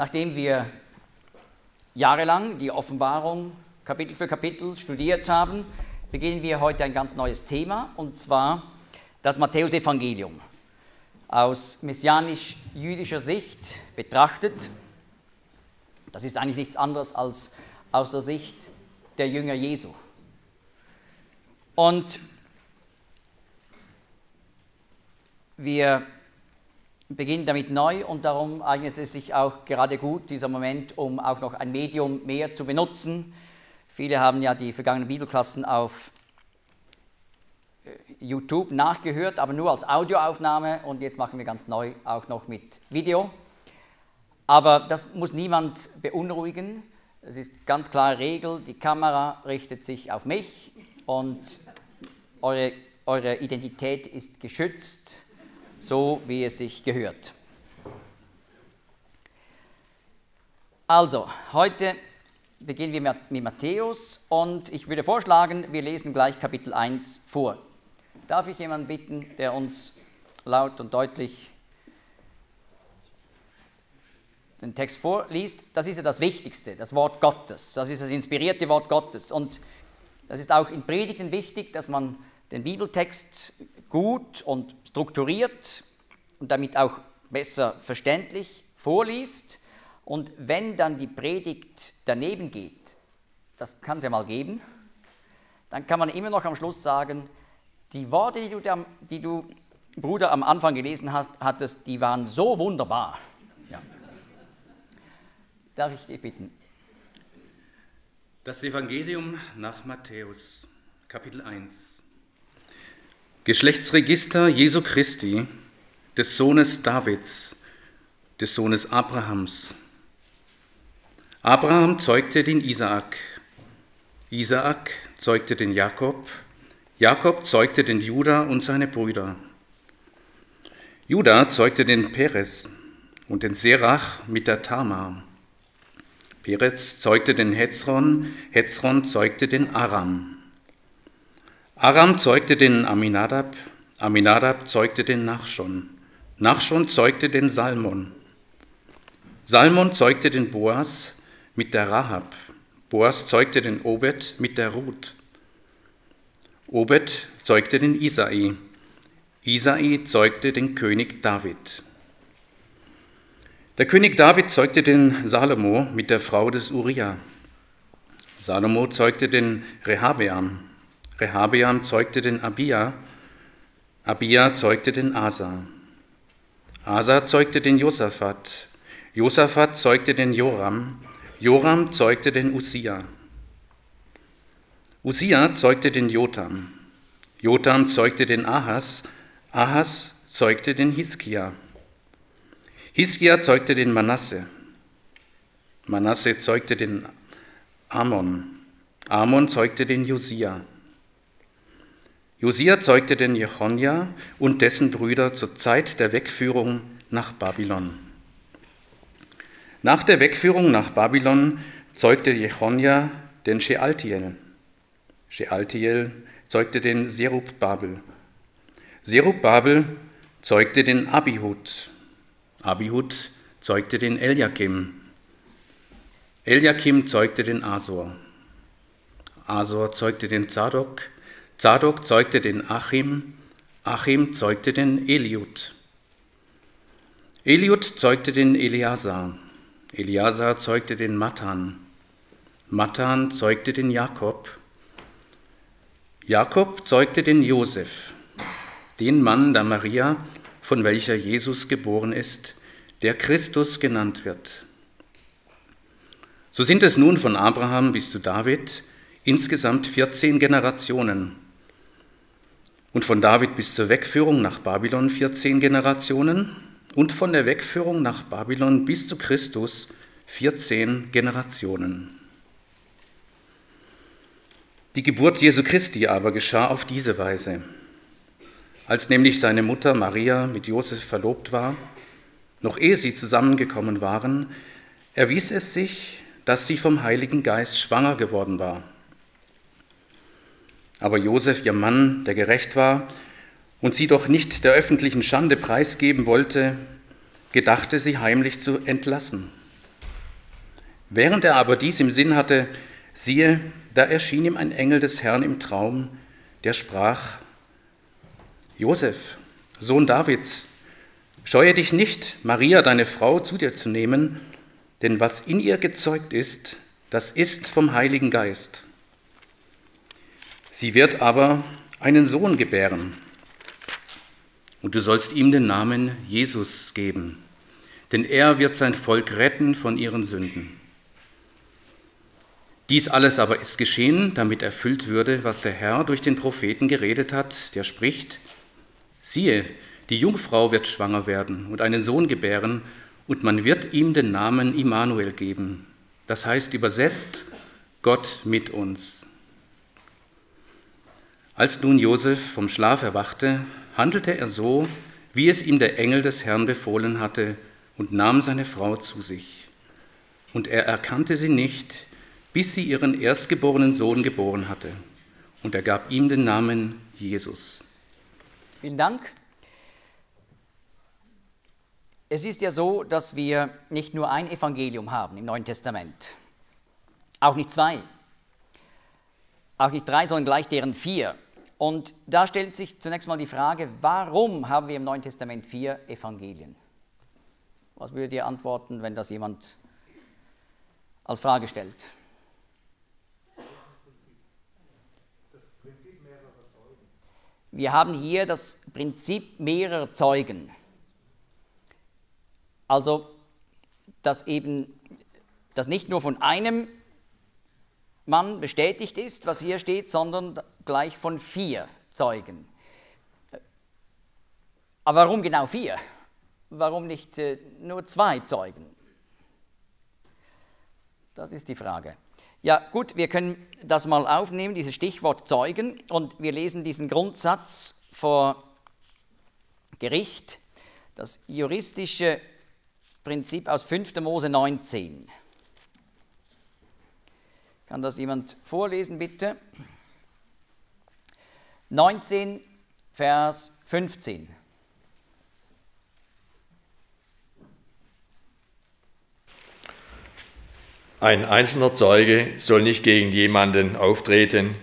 nachdem wir jahrelang die Offenbarung Kapitel für Kapitel studiert haben, beginnen wir heute ein ganz neues Thema, und zwar das Matthäusevangelium. Aus messianisch-jüdischer Sicht betrachtet, das ist eigentlich nichts anderes als aus der Sicht der Jünger Jesu. Und wir beginnen damit neu, und darum eignet es sich auch gerade gut, dieser Moment, um auch noch ein Medium mehr zu benutzen. Viele haben ja die vergangenen Bibelklassen auf YouTube nachgehört, aber nur als Audioaufnahme, und jetzt machen wir ganz neu auch noch mit Video. Aber das muss niemand beunruhigen, es ist ganz klare Regel, die Kamera richtet sich auf mich und eure Identität ist geschützt, so wie es sich gehört. Also, heute beginnen wir mit Matthäus, und ich würde vorschlagen, wir lesen gleich Kapitel 1 vor. Darf ich jemanden bitten, der uns laut und deutlich den Text vorliest? Das ist ja das Wichtigste, das Wort Gottes. Das ist das inspirierte Wort Gottes. Und das ist auch in Predigten wichtig, dass man den Bibeltext gut und strukturiert und damit auch besser verständlich vorliest. Und wenn dann die Predigt daneben geht, das kann es ja mal geben, dann kann man immer noch am Schluss sagen, die Worte, die du, Bruder, am Anfang gelesen hattest, die waren so wunderbar. Ja. Darf ich dich bitten? Das Evangelium nach Matthäus, Kapitel 1. Geschlechtsregister Jesu Christi, des Sohnes Davids, des Sohnes Abrahams. Abraham zeugte den Isaak, Isaak zeugte den Jakob, Jakob zeugte den Juda und seine Brüder. Juda zeugte den Perez und den Serach mit der Tamar. Perez zeugte den Hezron, Hezron zeugte den Aram. Aram zeugte den Aminadab, Aminadab zeugte den Nachschon, Nachschon zeugte den Salmon. Salmon zeugte den Boas mit der Rahab, Boas zeugte den Obed mit der Ruth. Obed zeugte den Isai, Isai zeugte den König David. Der König David zeugte den Salomo mit der Frau des Uria. Salomo zeugte den Rehabeam, Rehabeam zeugte den Abia, Abia zeugte den Asa. Asa zeugte den Josaphat, Josaphat zeugte den Joram, Joram zeugte den Usia. Usia zeugte den Jotam, Jotam zeugte den Ahas, Ahas zeugte den Hiskia, Hiskia zeugte den Manasse, Manasse zeugte den Amon, Amon zeugte den Josia, Josia zeugte den Jechonja und dessen Brüder zur Zeit der Wegführung nach Babylon. Nach der Wegführung nach Babylon zeugte Jechonja den Shealtiel, Shealtiel zeugte den Zerubbabel. Zerubbabel zeugte den Abihud. Abihud zeugte den Eliakim. Eliakim zeugte den Asor. Asor zeugte den Zadok. Zadok zeugte den Achim. Achim zeugte den Eliud. Eliud zeugte den Eleazar. Eleazar zeugte den Matan. Matan zeugte den Jakob. Jakob zeugte den Josef, den Mann der Maria, von welcher Jesus geboren ist, der Christus genannt wird. So sind es nun von Abraham bis zu David insgesamt 14 Generationen und von David bis zur Wegführung nach Babylon 14 Generationen und von der Wegführung nach Babylon bis zu Christus 14 Generationen. Die Geburt Jesu Christi aber geschah auf diese Weise. Als nämlich seine Mutter Maria mit Josef verlobt war, noch ehe sie zusammengekommen waren, erwies es sich, dass sie vom Heiligen Geist schwanger geworden war. Aber Josef, ihr Mann, der gerecht war und sie doch nicht der öffentlichen Schande preisgeben wollte, gedachte, sie heimlich zu entlassen Während er aber dies im Sinn hatte, siehe, da erschien ihm ein Engel des Herrn im Traum, der sprach: Josef, Sohn Davids, scheue dich nicht, Maria, deine Frau, zu dir zu nehmen, denn was in ihr gezeugt ist, das ist vom Heiligen Geist. Sie wird aber einen Sohn gebären, und du sollst ihm den Namen Jesus geben, denn er wird sein Volk retten von ihren Sünden. Dies alles aber ist geschehen, damit erfüllt würde, was der Herr durch den Propheten geredet hat, der spricht: Siehe, die Jungfrau wird schwanger werden und einen Sohn gebären, und man wird ihm den Namen Immanuel geben. Das heißt übersetzt: Gott mit uns. Als nun Josef vom Schlaf erwachte, handelte er so, wie es ihm der Engel des Herrn befohlen hatte, und nahm seine Frau zu sich. Und er erkannte sie nicht, bis sie ihren erstgeborenen Sohn geboren hatte. Und er gab ihm den Namen Jesus. Vielen Dank. Es ist ja so, dass wir nicht nur ein Evangelium haben im Neuen Testament, auch nicht zwei, auch nicht drei, sondern gleich deren vier. Und da stellt sich zunächst mal die Frage, warum haben wir im Neuen Testament vier Evangelien? Was würdet ihr antworten, wenn das jemand als Frage stellt? Das Prinzip mehrerer Zeugen. Wir haben hier das Prinzip mehrerer Zeugen. Also, dass eben das nicht nur von einem Mann bestätigt ist, was hier steht, sondern gleich von vier Zeugen. Aber warum genau vier? Warum nicht nur zwei Zeugen? Das ist die Frage. Ja gut, wir können das mal aufnehmen, dieses Stichwort Zeugen, und wir lesen diesen Grundsatz vor Gericht, das juristische Prinzip aus 5. Mose 19. Kann das jemand vorlesen, bitte? 19, Vers 15. Ein einzelner Zeuge soll nicht gegen jemanden auftreten,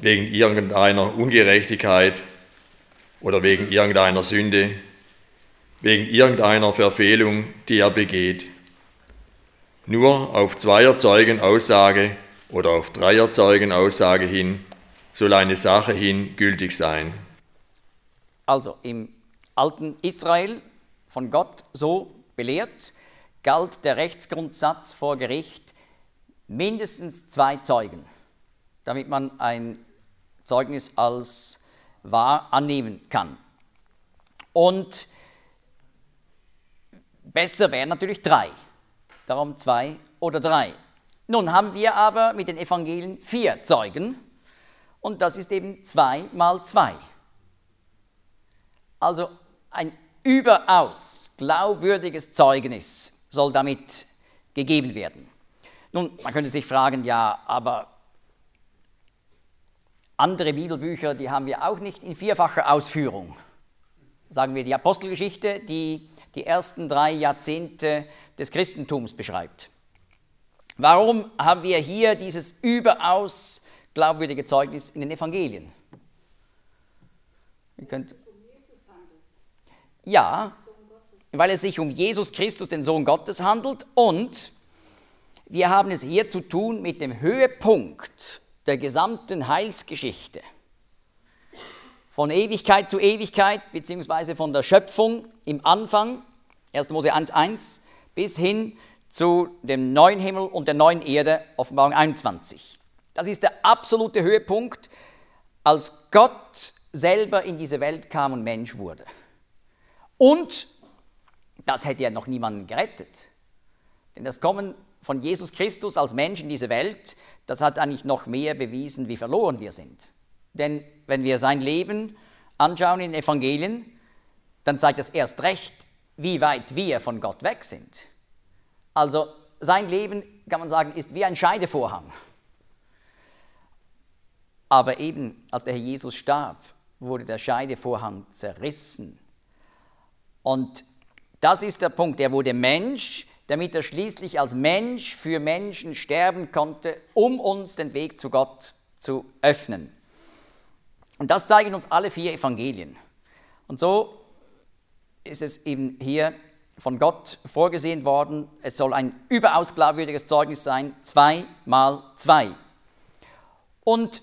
wegen irgendeiner Ungerechtigkeit oder wegen irgendeiner Sünde, wegen irgendeiner Verfehlung, die er begeht. Nur auf zweier Zeugen Aussage oder auf dreier Zeugen Aussage hin soll eine Sache hin gültig sein. Also im alten Israel, von Gott so belehrt, galt der Rechtsgrundsatz vor Gericht: mindestens zwei Zeugen, damit man ein Zeugnis als wahr annehmen kann. Und besser wären natürlich drei, darum zwei oder drei. Nun haben wir aber mit den Evangelien vier Zeugen, und das ist eben 2 mal 2. Also ein überaus glaubwürdiges Zeugnis soll damit gegeben werden. Nun, man könnte sich fragen, ja, aber andere Bibelbücher, die haben wir auch nicht in vierfacher Ausführung. Sagen wir die Apostelgeschichte, die ersten 3 Jahrzehnte des Christentums beschreibt. Warum haben wir hier dieses überaus glaubwürdige Zeugnis in den Evangelien? Ihr könnt, ja, weil es sich um Jesus Christus, den Sohn Gottes, handelt, und wir haben es hier zu tun mit dem Höhepunkt der gesamten Heilsgeschichte. Von Ewigkeit zu Ewigkeit, beziehungsweise von der Schöpfung im Anfang, 1. Mose 1,1, bis hin zu dem neuen Himmel und der neuen Erde, Offenbarung 21. Das ist der absolute Höhepunkt, als Gott selber in diese Welt kam und Mensch wurde. Und das hätte ja noch niemanden gerettet. Denn das Kommen von Jesus Christus als Mensch in diese Welt, das hat eigentlich noch mehr bewiesen, wie verloren wir sind. Denn wenn wir sein Leben anschauen in den Evangelien, dann zeigt das erst recht, wie weit wir von Gott weg sind. Also sein Leben, kann man sagen, ist wie ein Scheidevorhang. Aber eben, als der Herr Jesus starb, wurde der Scheidevorhang zerrissen. Und das ist der Punkt, er wurde Mensch, damit er schließlich als Mensch für Menschen sterben konnte, um uns den Weg zu Gott zu öffnen. Und das zeigen uns alle vier Evangelien. Und so ist es eben hier von Gott vorgesehen worden. Es soll ein überaus glaubwürdiges Zeugnis sein, 2 mal 2. Und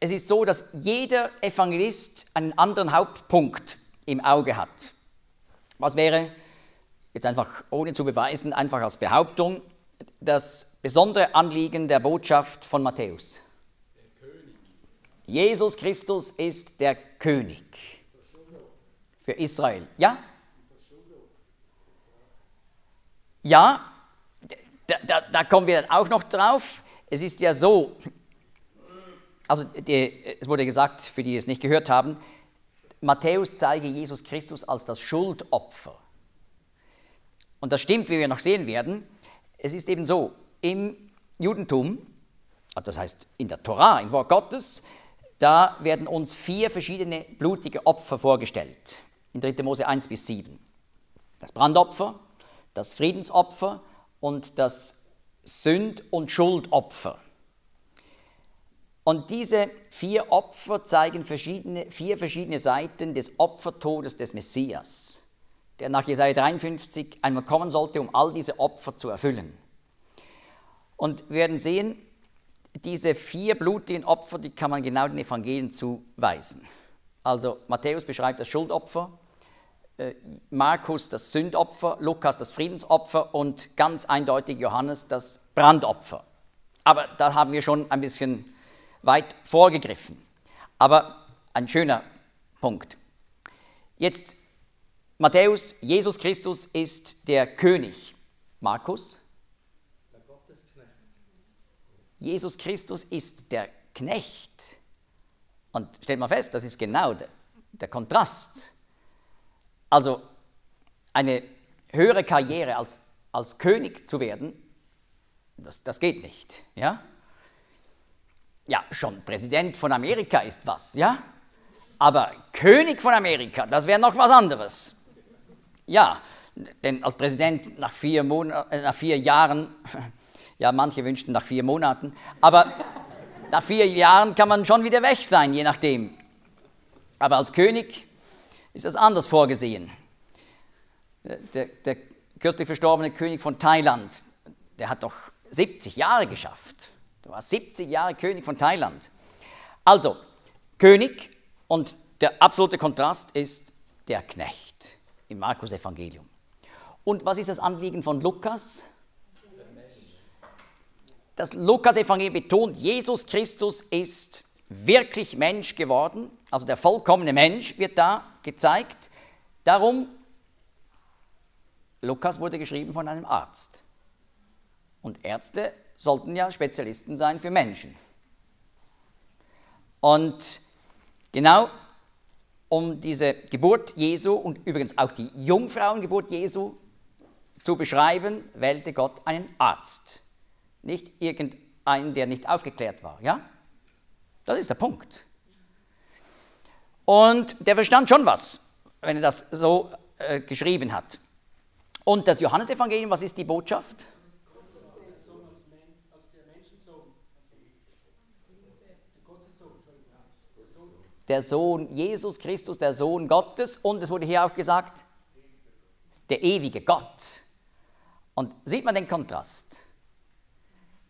es ist so, dass jeder Evangelist einen anderen Hauptpunkt im Auge hat. Was wäre, jetzt einfach ohne zu beweisen, einfach als Behauptung, das besondere Anliegen der Botschaft von Matthäus? Der König. Jesus Christus ist der König für Israel. Ja? Ja, da kommen wir dann auch noch drauf. Es ist ja so, also es wurde gesagt, für die es nicht gehört haben, Matthäus zeige Jesus Christus als das Schuldopfer. Und das stimmt, wie wir noch sehen werden. Es ist eben so, im Judentum, das heißt in der Tora, im Wort Gottes, da werden uns 4 verschiedene blutige Opfer vorgestellt. In 3. Mose 1 bis 7. Das Brandopfer, das Friedensopfer und das Sünd- und Schuldopfer. Und diese 4 Opfer zeigen 4 verschiedene Seiten des Opfertodes des Messias, der nach Jesaja 53 einmal kommen sollte, um all diese Opfer zu erfüllen. Und wir werden sehen, diese 4 blutigen Opfer, die kann man genau den Evangelien zuweisen. Also Matthäus beschreibt das Schuldopfer, Markus das Sündopfer, Lukas das Friedensopfer und ganz eindeutig Johannes das Brandopfer. Aber da haben wir schon ein bisschen weit vorgegriffen. Aber ein schöner Punkt. Jetzt Matthäus, Jesus Christus ist der König. Markus? Der Gottesknecht. Jesus Christus ist der Knecht. Und stellt mal fest, das ist genau der Kontrast. Also eine höhere Karriere als König zu werden, das geht nicht. Ja? Ja, schon Präsident von Amerika ist was, ja? Aber König von Amerika, das wäre noch was anderes. Ja, denn als Präsident nach 4 Jahren, ja, manche wünschten nach 4 Monaten, aber nach 4 Jahren kann man schon wieder weg sein, je nachdem. Aber als König ist das anders vorgesehen. Der kürzlich verstorbene König von Thailand, der hat doch 70 Jahre geschafft. Du warst 70 Jahre König von Thailand. Also, König und der absolute Kontrast ist der Knecht. Im Markus-Evangelium. Und was ist das Anliegen von Lukas? Das Lukas-Evangelium betont, Jesus Christus ist wirklich Mensch geworden, also der vollkommene Mensch wird da gezeigt. Darum, Lukas wurde geschrieben von einem Arzt. Und Ärzte sollten ja Spezialisten sein für Menschen. Und genau um diese Geburt Jesu und übrigens auch die Jungfrauengeburt Jesu zu beschreiben, wählte Gott einen Arzt. Nicht irgendeinen, der nicht aufgeklärt war. Ja? Das ist der Punkt. Und der verstand schon was, wenn er das so geschrieben hat. Und das Johannesevangelium, was ist die Botschaft? Der Sohn, Jesus Christus, der Sohn Gottes. Und es wurde hier auch gesagt, der ewige Gott. Und sieht man den Kontrast?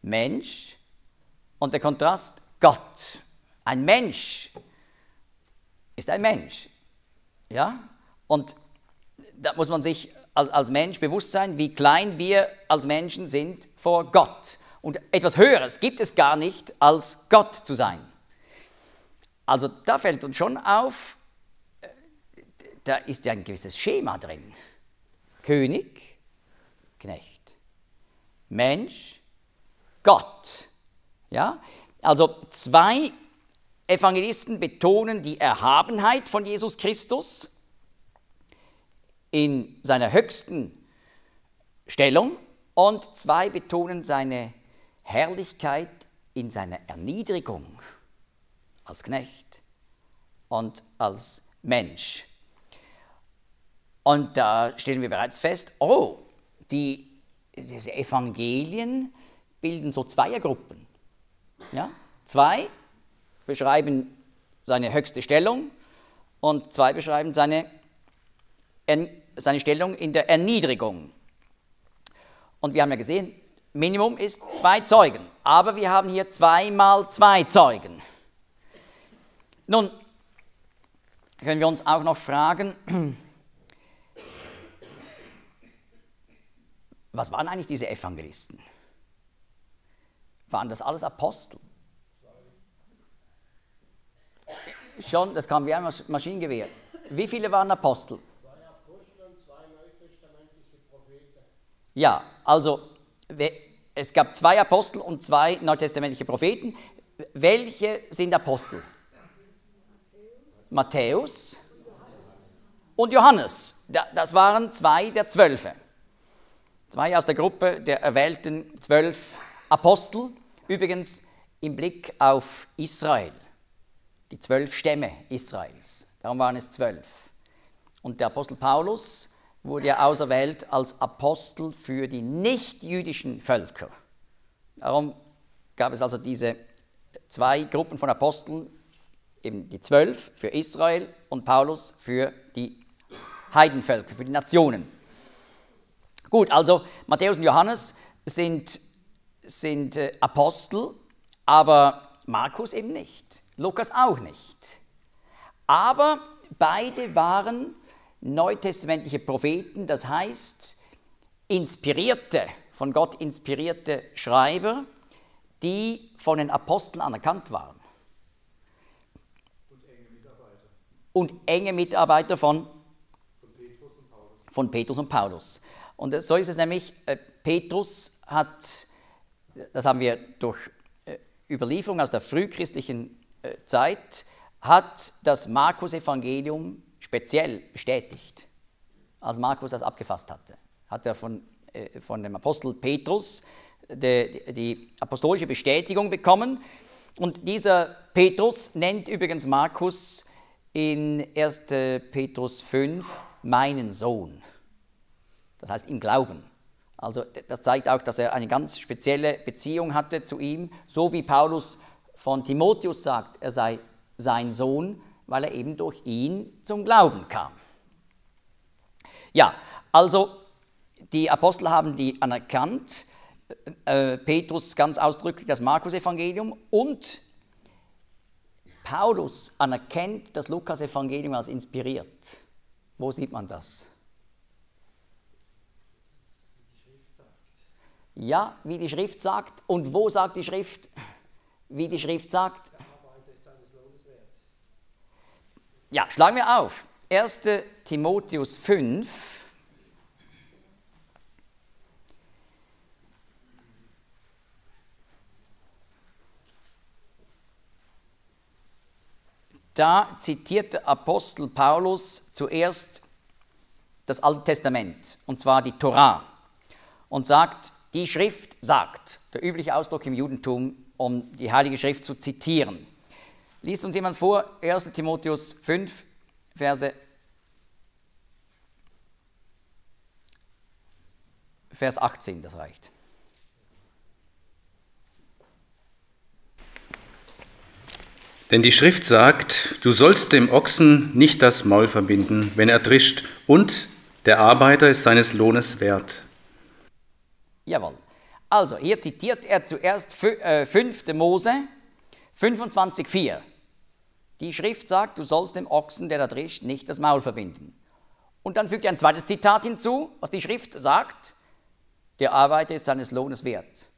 Mensch und der Kontrast Gott. Ein Mensch ist ein Mensch. Ja? Und da muss man sich als Mensch bewusst sein, wie klein wir als Menschen sind vor Gott. Und etwas Höheres gibt es gar nicht, als Gott zu sein. Also da fällt uns schon auf, da ist ja ein gewisses Schema drin. König, Knecht, Mensch, Gott. Ja? Also 2 Evangelisten betonen die Erhabenheit von Jesus Christus in seiner höchsten Stellung und 2 betonen seine Herrlichkeit in seiner Erniedrigung. Als Knecht und als Mensch. Und da stellen wir bereits fest, oh, diese Evangelien bilden so Zweiergruppen. Ja? Zwei beschreiben seine höchste Stellung und zwei beschreiben seine Stellung in der Erniedrigung. Und wir haben ja gesehen, Minimum ist 2 Zeugen, aber wir haben hier 2 mal 2 Zeugen. Nun können wir uns auch noch fragen, was waren eigentlich diese Evangelisten? Waren das alles Apostel? Schon, das kam wie ein Maschinengewehr. Wie viele waren Apostel? 2 Apostel und 2 neutestamentliche Propheten. Ja, also es gab 2 Apostel und 2 neutestamentliche Propheten. Welche sind Apostel? Matthäus und Johannes. Das waren 2 der 12. 2 aus der Gruppe der erwählten 12 Apostel. Übrigens im Blick auf Israel. Die 12 Stämme Israels. Darum waren es 12. Und der Apostel Paulus wurde ja auserwählt als Apostel für die nicht-jüdischen Völker. Darum gab es also diese 2 Gruppen von Aposteln, eben die 12 für Israel und Paulus für die Heidenvölker, für die Nationen. Gut, also Matthäus und Johannes sind Apostel, aber Markus eben nicht, Lukas auch nicht. Aber beide waren neutestamentliche Propheten, das heißt von Gott inspirierte Schreiber, die von den Aposteln anerkannt waren. Und enge Mitarbeiter von Petrus und Paulus. Und so ist es nämlich, Petrus hat, das haben wir durch Überlieferung aus der frühchristlichen Zeit, hat das Markus-Evangelium speziell bestätigt. Als Markus das abgefasst hatte, hat er von dem Apostel Petrus die apostolische Bestätigung bekommen. Und dieser Petrus nennt übrigens Markus in 1. Petrus 5 meinen Sohn, das heißt im Glauben. Also das zeigt auch, dass er eine ganz spezielle Beziehung hatte zu ihm, so wie Paulus von Timotheus sagt, er sei sein Sohn, weil er eben durch ihn zum Glauben kam. Ja, also die Apostel haben die anerkannt, Petrus ganz ausdrücklich das Markus-Evangelium, und Paulus anerkennt das Lukas-Evangelium als inspiriert. Wo sieht man das? Ja, wie die Schrift sagt. Und wo sagt die Schrift? Wie die Schrift sagt? Ja, schlagen wir auf. 1. Timotheus 5. Da zitiert der Apostel Paulus zuerst das Alte Testament, und zwar die Tora, und sagt, die Schrift sagt, der übliche Ausdruck im Judentum, um die Heilige Schrift zu zitieren. Liest uns jemand vor, 1. Timotheus 5, Vers 18, das reicht. Denn die Schrift sagt, du sollst dem Ochsen nicht das Maul verbinden, wenn er drischt, und der Arbeiter ist seines Lohnes wert. Jawohl. Also, hier zitiert er zuerst 5. Mose 25,4. Die Schrift sagt, du sollst dem Ochsen, der da drischt, nicht das Maul verbinden. Und dann fügt er ein zweites Zitat hinzu, was die Schrift sagt, der Arbeiter ist seines Lohnes wert.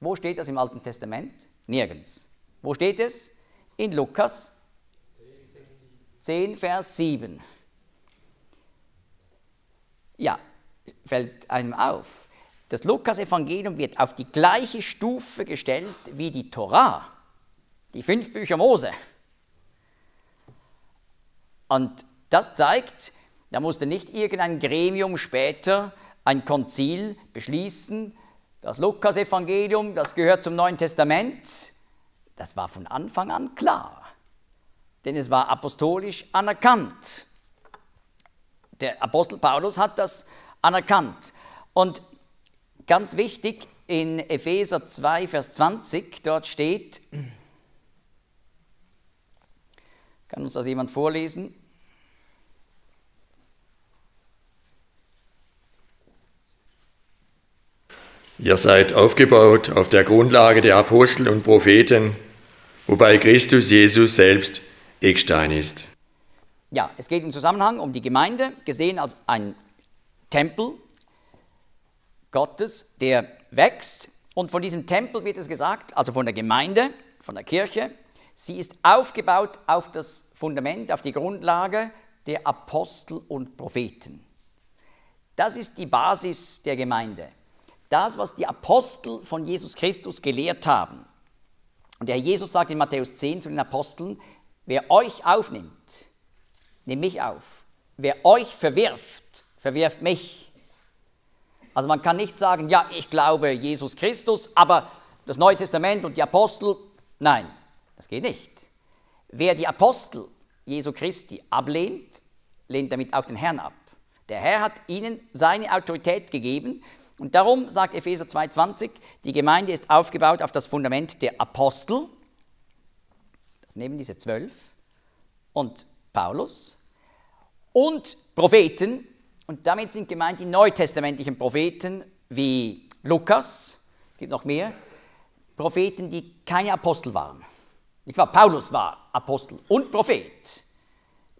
Wo steht das im Alten Testament? Nirgends. Wo steht es? In Lukas 10, Vers 7. Ja, fällt einem auf. Das Lukas-Evangelium wird auf die gleiche Stufe gestellt wie die Tora, die 5 Bücher Mose. Und das zeigt, da musste nicht irgendein Gremium später, ein Konzil, beschließen, das Lukas-Evangelium, das gehört zum Neuen Testament. Das war von Anfang an klar, denn es war apostolisch anerkannt. Der Apostel Paulus hat das anerkannt. Und Ganz wichtig, in Epheser 2, Vers 20, dort steht, kann uns das jemand vorlesen? Ihr seid aufgebaut auf der Grundlage der Apostel und Propheten, wobei Christus Jesus selbst Eckstein ist. Ja, es geht im Zusammenhang um die Gemeinde, gesehen als ein Tempel Gottes, der wächst. Und von diesem Tempel wird es gesagt, also von der Gemeinde, von der Kirche, sie ist aufgebaut auf das Fundament, auf die Grundlage der Apostel und Propheten. Das ist die Basis der Gemeinde. Das, was die Apostel von Jesus Christus gelehrt haben. Und der Herr Jesus sagt in Matthäus 10 zu den Aposteln, wer euch aufnimmt, nehmt mich auf. Wer euch verwirft, verwirft mich. Also man kann nicht sagen, ja, ich glaube Jesus Christus, aber das Neue Testament und die Apostel, nein, das geht nicht. Wer die Apostel Jesu Christi ablehnt, lehnt damit auch den Herrn ab. Der Herr hat ihnen seine Autorität gegeben. Und darum sagt Epheser 2,20, die Gemeinde ist aufgebaut auf das Fundament der Apostel, das nehmen diese 12, und Paulus, und Propheten, und damit sind gemeint die neutestamentlichen Propheten wie Lukas, es gibt noch mehr, Propheten, die keine Apostel waren. Nicht wahr? Paulus war Apostel und Prophet,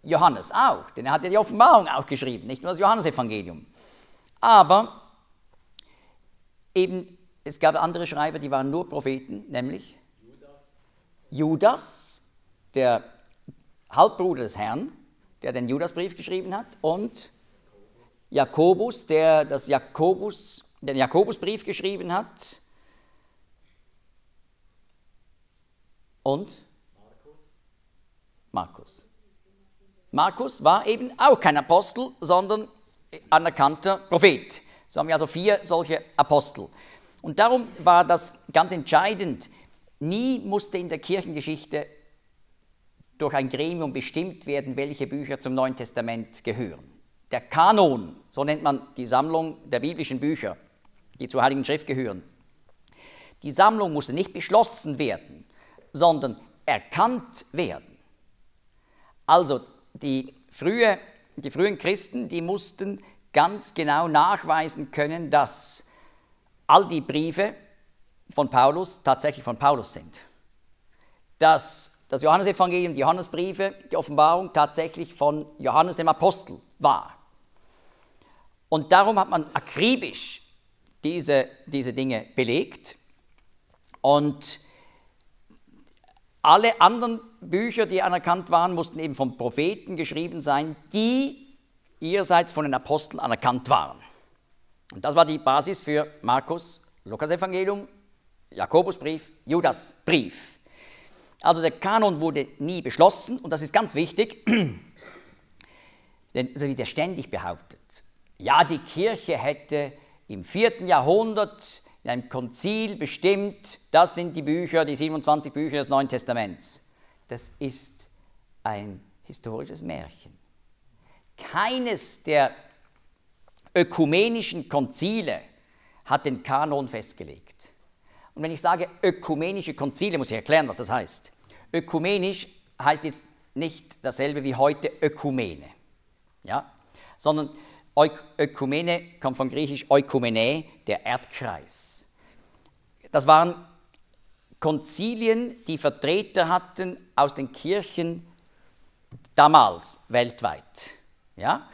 Johannes auch, denn er hat ja die Offenbarung auch geschrieben, nicht nur das Johannesevangelium. Aber eben, es gab andere Schreiber, die waren nur Propheten, nämlich Judas, der Halbbruder des Herrn, der den Judasbrief geschrieben hat, und Jakobus, der den Jakobusbrief geschrieben hat, und Markus. Markus war eben auch kein Apostel, sondern anerkannter Prophet. So haben wir also 4 solche Apostel. Und darum war das ganz entscheidend. Nie musste in der Kirchengeschichte durch ein Gremium bestimmt werden, welche Bücher zum Neuen Testament gehören. Der Kanon, so nennt man die Sammlung der biblischen Bücher, die zur Heiligen Schrift gehören. Die Sammlung musste nicht beschlossen werden, sondern erkannt werden. Also die frühen Christen, die mussten ganz genau nachweisen können, dass all die Briefe von Paulus tatsächlich von Paulus sind. Dass das Johannesevangelium, die Johannesbriefe, die Offenbarung tatsächlich von Johannes dem Apostel war. Und darum hat man akribisch diese Dinge belegt. Und alle anderen Bücher, die anerkannt waren, mussten eben von Propheten geschrieben sein, die ihrerseits von den Aposteln anerkannt waren. Und das war die Basis für Markus, Lukas-Evangelium, Jakobusbrief, Judasbrief. Also der Kanon wurde nie beschlossen, und das ist ganz wichtig, denn so wird ja ständig behauptet, ja, die Kirche hätte im 4. Jahrhundert in einem Konzil bestimmt, das sind die Bücher, die 27 Bücher des Neuen Testaments. Das ist ein historisches Märchen. Keines der ökumenischen Konzile hat den Kanon festgelegt. Und wenn ich sage ökumenische Konzile, muss ich erklären, was das heißt. Ökumenisch heißt jetzt nicht dasselbe wie heute Ökumene, ja? Sondern Ökumene kommt vom Griechisch Eukumene, der Erdkreis. Das waren Konzilien, die Vertreter hatten aus den Kirchen damals weltweit. Ja?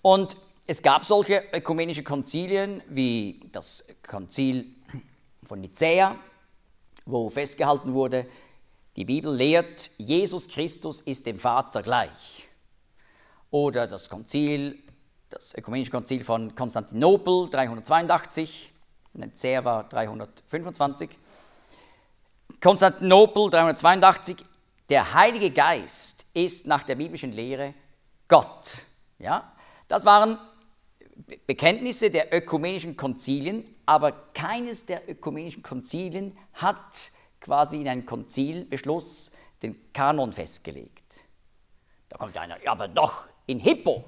Und es gab solche ökumenische Konzilien wie das Konzil von Nicäa, wo festgehalten wurde, die Bibel lehrt, Jesus Christus ist dem Vater gleich. Oder das ökumenische Konzil von Konstantinopel 382, Nicäa war 325. Konstantinopel 382, der Heilige Geist ist nach der biblischen Lehre Gott. Ja? Das waren Bekenntnisse der ökumenischen Konzilien, aber keines der ökumenischen Konzilien hat quasi in einem Konzilbeschluss den Kanon festgelegt. Da kommt einer, ja, aber doch in Hippo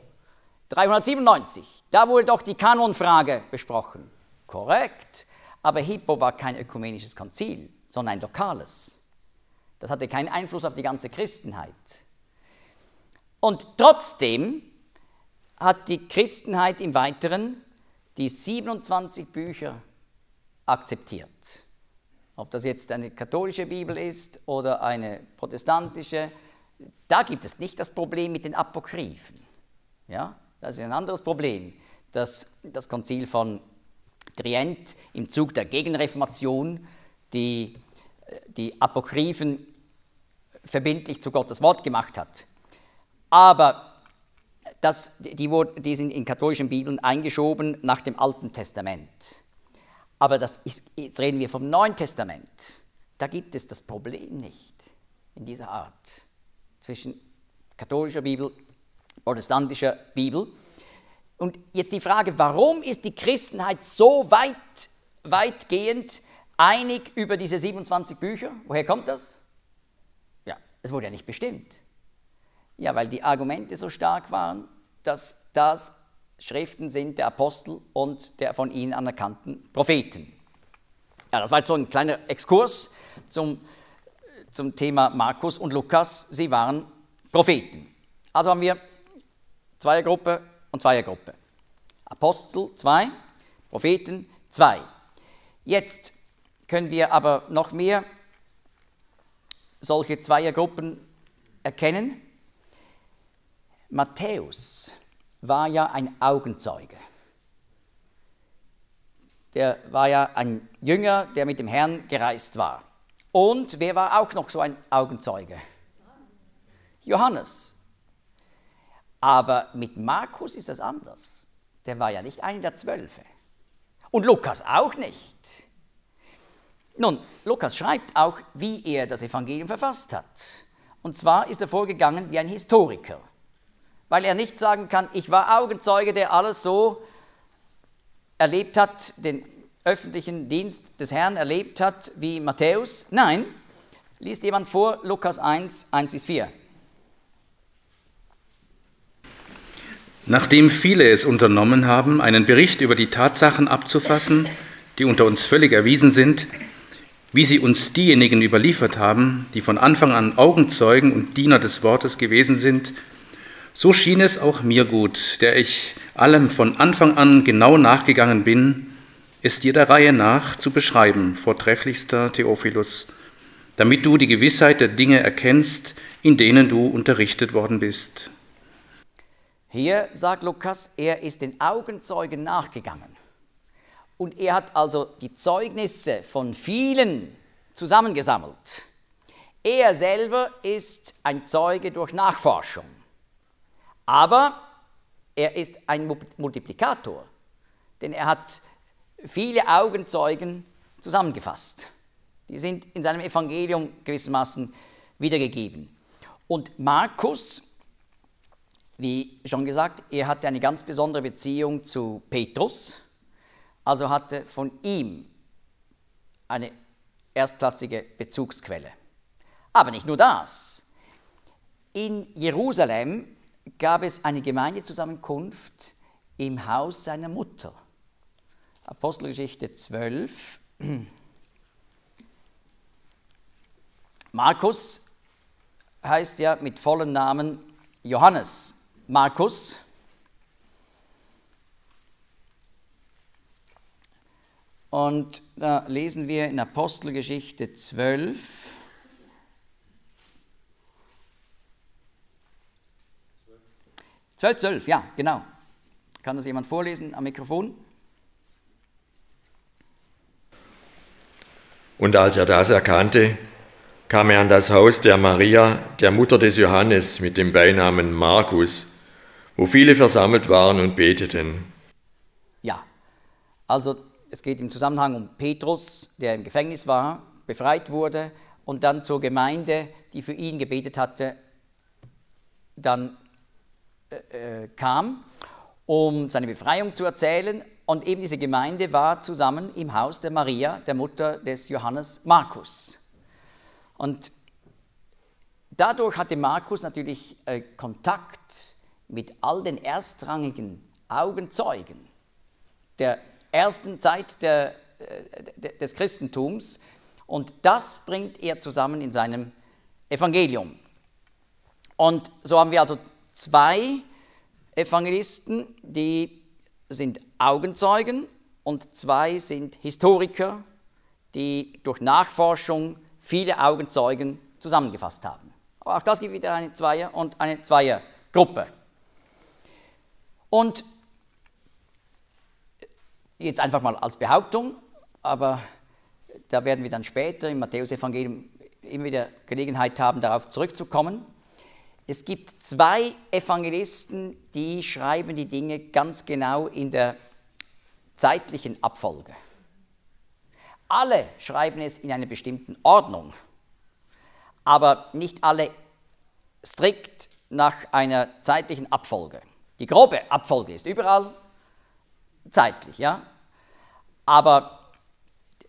397, da wurde doch die Kanonfrage besprochen. Korrekt, aber Hippo war kein ökumenisches Konzil, sondern ein lokales. Das hatte keinen Einfluss auf die ganze Christenheit. Und trotzdem hat die Christenheit im Weiteren die 27 Bücher akzeptiert. Ob das jetzt eine katholische Bibel ist oder eine protestantische, da gibt es nicht das Problem mit den Apokryphen. Ja? Das ist ein anderes Problem, dass das Konzil von Trient im Zug der Gegenreformation die Apokryphen verbindlich zu Gottes Wort gemacht hat. Aber die sind in katholischen Bibeln eingeschoben nach dem Alten Testament. Aber jetzt reden wir vom Neuen Testament. Da gibt es das Problem nicht in dieser Art zwischen katholischer Bibel, protestantischer Bibel. Und jetzt die Frage, warum ist die Christenheit so weitgehend einig über diese 27 Bücher? Woher kommt das? Ja, es wurde ja nicht bestimmt. Ja, weil die Argumente so stark waren, dass das Schriften sind der Apostel und der von ihnen anerkannten Propheten. Ja, das war jetzt so ein kleiner Exkurs zum Thema Markus und Lukas. Sie waren Propheten. Also haben wir Zweiergruppe und Zweiergruppe. Apostel 2, Propheten 2. Jetzt können wir aber noch mehr solche Zweiergruppen erkennen. Matthäus war ja ein Augenzeuge. Der war ja ein Jünger, der mit dem Herrn gereist war. Und wer war auch noch so ein Augenzeuge? Johannes. Aber mit Markus ist das anders. Der war ja nicht einer der 12. Und Lukas auch nicht. Nun, Lukas schreibt auch, wie er das Evangelium verfasst hat. Und zwar ist er vorgegangen wie ein Historiker. Weil er nicht sagen kann, ich war Augenzeuge, der alles so erlebt hat, den öffentlichen Dienst des Herrn erlebt hat, wie Matthäus. Nein, liest jemand vor, Lukas 1, 1 bis 4. Nachdem viele es unternommen haben, einen Bericht über die Tatsachen abzufassen, die unter uns völlig erwiesen sind, wie sie uns diejenigen überliefert haben, die von Anfang an Augenzeugen und Diener des Wortes gewesen sind, so schien es auch mir gut, der ich allem von Anfang an genau nachgegangen bin, es dir der Reihe nach zu beschreiben, vortrefflichster Theophilus, damit du die Gewissheit der Dinge erkennst, in denen du unterrichtet worden bist. Hier sagt Lukas, er ist den Augenzeugen nachgegangen. Und er hat also die Zeugnisse von vielen zusammengesammelt. Er selber ist ein Zeuge durch Nachforschung. Aber er ist ein Multiplikator, denn er hat viele Augenzeugen zusammengefasst. Die sind in seinem Evangelium gewissermaßen wiedergegeben. Und Markus, wie schon gesagt, er hatte eine ganz besondere Beziehung zu Petrus, also hatte von ihm eine erstklassige Bezugsquelle. Aber nicht nur das. In Jerusalem gab es eine Gemeindezusammenkunft im Haus seiner Mutter. Apostelgeschichte 12. Markus heißt ja mit vollem Namen Johannes Markus. Und da lesen wir in Apostelgeschichte 12. 12, ja, genau. Kann das jemand vorlesen am Mikrofon? Und als er das erkannte, kam er an das Haus der Maria, der Mutter des Johannes, mit dem Beinamen Markus, wo viele versammelt waren und beteten. Ja, also es geht im Zusammenhang um Petrus, der im Gefängnis war, befreit wurde und dann zur Gemeinde, die für ihn gebetet hatte, dann kam, um seine Befreiung zu erzählen, und eben diese Gemeinde war zusammen im Haus der Maria, der Mutter des Johannes Markus. Und dadurch hatte Markus natürlich Kontakt mit all den erstrangigen Augenzeugen der ersten Zeit des Christentums, und das bringt er zusammen in seinem Evangelium. Und so haben wir also zwei Evangelisten, die sind Augenzeugen, und zwei sind Historiker, die durch Nachforschung viele Augenzeugen zusammengefasst haben. Aber auch das gibt wieder eine Zweier- und eine Zweiergruppe. Und jetzt einfach mal als Behauptung, aber da werden wir dann später im Matthäusevangelium immer wieder Gelegenheit haben, darauf zurückzukommen. Es gibt zwei Evangelisten, die schreiben die Dinge ganz genau in der zeitlichen Abfolge. Alle schreiben es in einer bestimmten Ordnung, aber nicht alle strikt nach einer zeitlichen Abfolge. Die grobe Abfolge ist überall zeitlich, ja? Aber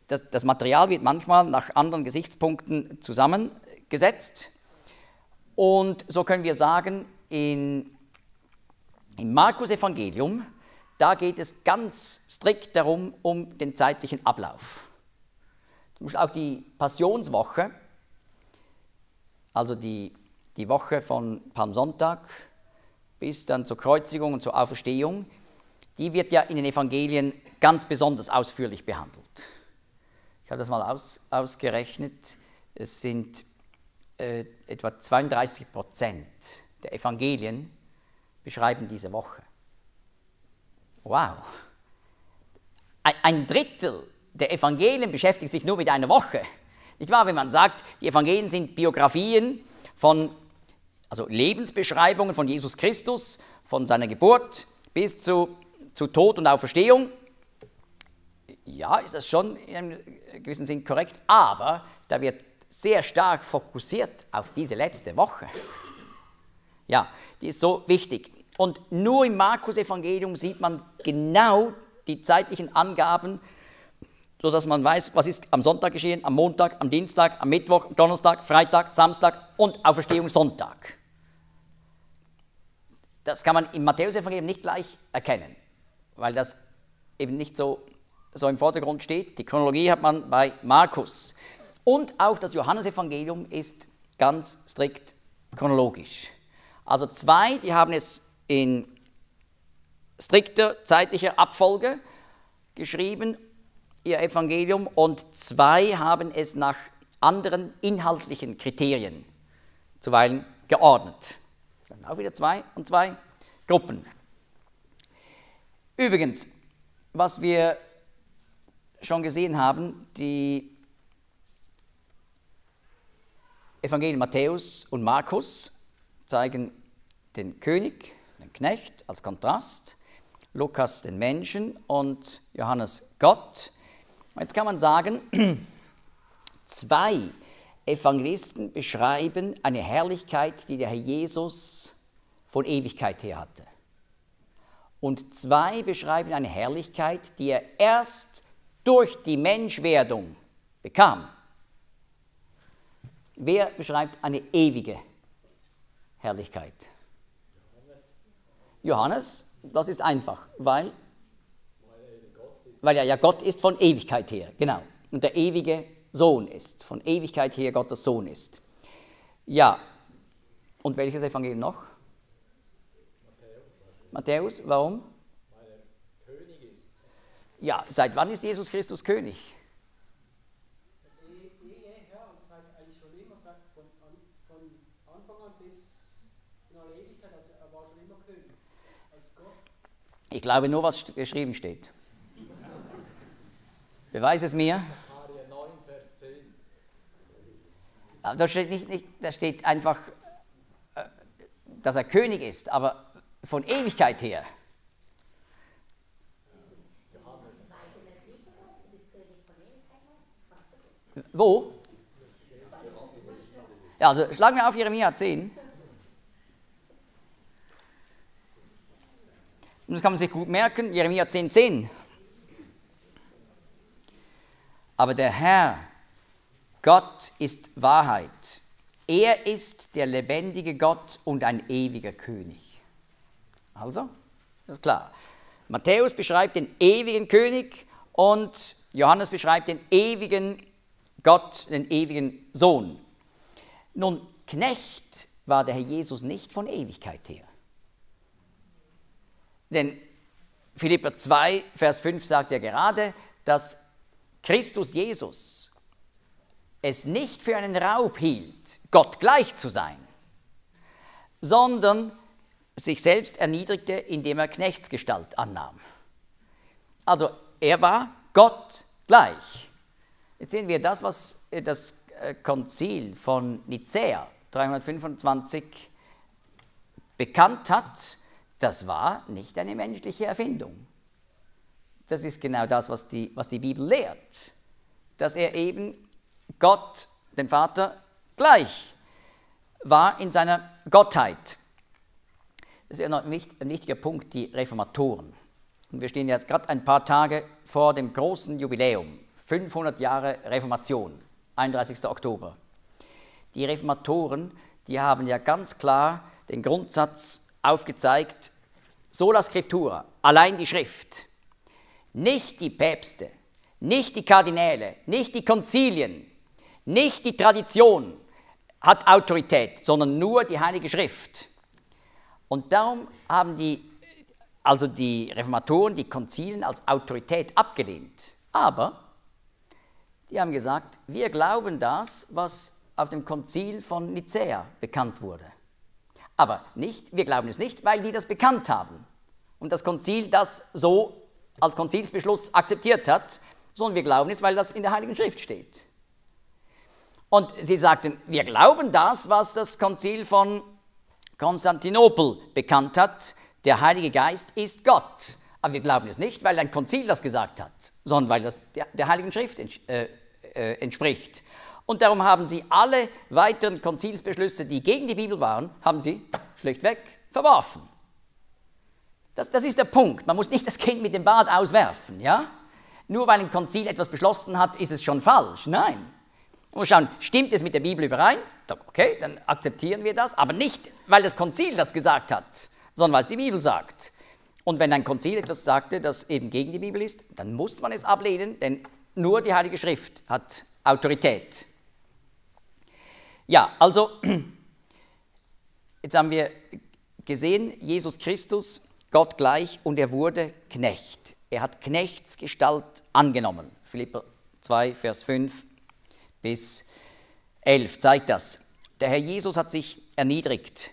das Material wird manchmal nach anderen Gesichtspunkten zusammengesetzt. Und so können wir sagen, im Markus-Evangelium, da geht es ganz strikt darum, um den zeitlichen Ablauf. Zum Beispiel auch die Passionswoche, also die Woche von Palmsonntag bis dann zur Kreuzigung und zur Auferstehung, die wird ja in den Evangelien ganz besonders ausführlich behandelt. Ich habe das mal ausgerechnet, es sind etwa 32% der Evangelien beschreiben diese Woche. Wow! Ein Drittel der Evangelien beschäftigt sich nur mit einer Woche. Nicht wahr? Wenn man sagt, die Evangelien sind Biografien also Lebensbeschreibungen von Jesus Christus, von seiner Geburt bis zu Tod und Auferstehung, ja, ist das schon in einem gewissen Sinn korrekt, aber da wird sehr stark fokussiert auf diese letzte Woche. Ja, die ist so wichtig. Und nur im Markus-Evangelium sieht man genau die zeitlichen Angaben, sodass man weiß, was ist am Sonntag geschehen, am Montag, am Dienstag, am Mittwoch, Donnerstag, Freitag, Samstag und Auferstehungssonntag. Das kann man im Matthäus-Evangelium nicht gleich erkennen, weil das eben nicht so im Vordergrund steht. Die Chronologie hat man bei Markus. Und auch das Johannesevangelium ist ganz strikt chronologisch. Also zwei, die haben es in strikter zeitlicher Abfolge geschrieben, ihr Evangelium, und zwei haben es nach anderen inhaltlichen Kriterien zuweilen geordnet. Dann auch wieder zwei und zwei Gruppen. Übrigens, was wir schon gesehen haben, die Evangelien Matthäus und Markus zeigen den König, den Knecht als Kontrast, Lukas den Menschen und Johannes Gott. Jetzt kann man sagen, zwei Evangelisten beschreiben eine Herrlichkeit, die der Herr Jesus von Ewigkeit her hatte. Und zwei beschreiben eine Herrlichkeit, die er erst durch die Menschwerdung bekam. Wer beschreibt eine ewige Herrlichkeit? Johannes, das ist einfach, weil er ja Gott ist von Ewigkeit her, genau. Und der ewige Sohn ist, von Ewigkeit her Gottes Sohn ist. Ja, und welches Evangelium noch? Matthäus, warum? Weil er König ist. Ja, seit wann ist Jesus Christus König? Ich glaube nur, was geschrieben steht. Beweis es mir. Sacharja 9, Vers 10. Aber da steht da steht einfach, dass er König ist, aber von Ewigkeit her. Wo? Ja, also schlagen wir auf Jeremia 10. Und das kann man sich gut merken, Jeremia 10,10. Aber der Herr, Gott ist Wahrheit. Er ist der lebendige Gott und ein ewiger König. Also, das ist klar. Matthäus beschreibt den ewigen König und Johannes beschreibt den ewigen Gott, den ewigen Sohn. Nun, Knecht war der Herr Jesus nicht von Ewigkeit her. Denn Philipper 2, Vers 5 sagt ja gerade, dass Christus Jesus es nicht für einen Raub hielt, Gott gleich zu sein, sondern sich selbst erniedrigte, indem er Knechtsgestalt annahm. Also er war Gott gleich. Jetzt sehen wir das, was das Konzil von Nicäa 325 bekannt hat. Das war nicht eine menschliche Erfindung. Das ist genau das, was die Bibel lehrt, dass er eben Gott, dem Vater, gleich war in seiner Gottheit. Das ist ja noch ein wichtiger Punkt, die Reformatoren. Und wir stehen jetzt gerade ein paar Tage vor dem großen Jubiläum, 500 Jahre Reformation, 31. Oktober. Die Reformatoren, die haben ja ganz klar den Grundsatz aufgezeigt, sola scriptura, allein die Schrift. Nicht die Päpste, nicht die Kardinäle, nicht die Konzilien, nicht die Tradition hat Autorität, sondern nur die Heilige Schrift. Und darum haben die Reformatoren die Konzilien als Autorität abgelehnt. Aber die haben gesagt, wir glauben das, was auf dem Konzil von Nicäa bekannt wurde. Aber nicht, wir glauben es nicht, weil die das bekannt haben und das Konzil das so als Konzilsbeschluss akzeptiert hat, sondern wir glauben es, weil das in der Heiligen Schrift steht. Und sie sagten, wir glauben das, was das Konzil von Konstantinopel bekannt hat, der Heilige Geist ist Gott. Aber wir glauben es nicht, weil ein Konzil das gesagt hat, sondern weil das der Heiligen Schrift entspricht. Und darum haben sie alle weiteren Konzilsbeschlüsse, die gegen die Bibel waren, haben sie schlichtweg verworfen. Das ist der Punkt. Man muss nicht das Kind mit dem Bad auswerfen. Ja? Nur weil ein Konzil etwas beschlossen hat, ist es schon falsch. Nein. Man muss schauen, stimmt es mit der Bibel überein? Okay, dann akzeptieren wir das. Aber nicht, weil das Konzil das gesagt hat, sondern weil es die Bibel sagt. Und wenn ein Konzil etwas sagte, das eben gegen die Bibel ist, dann muss man es ablehnen, denn nur die Heilige Schrift hat Autorität. Ja, also, jetzt haben wir gesehen, Jesus Christus, Gott gleich, und er wurde Knecht. Er hat Knechtsgestalt angenommen. Philipper 2, Vers 5 bis 11 zeigt das. Der Herr Jesus hat sich erniedrigt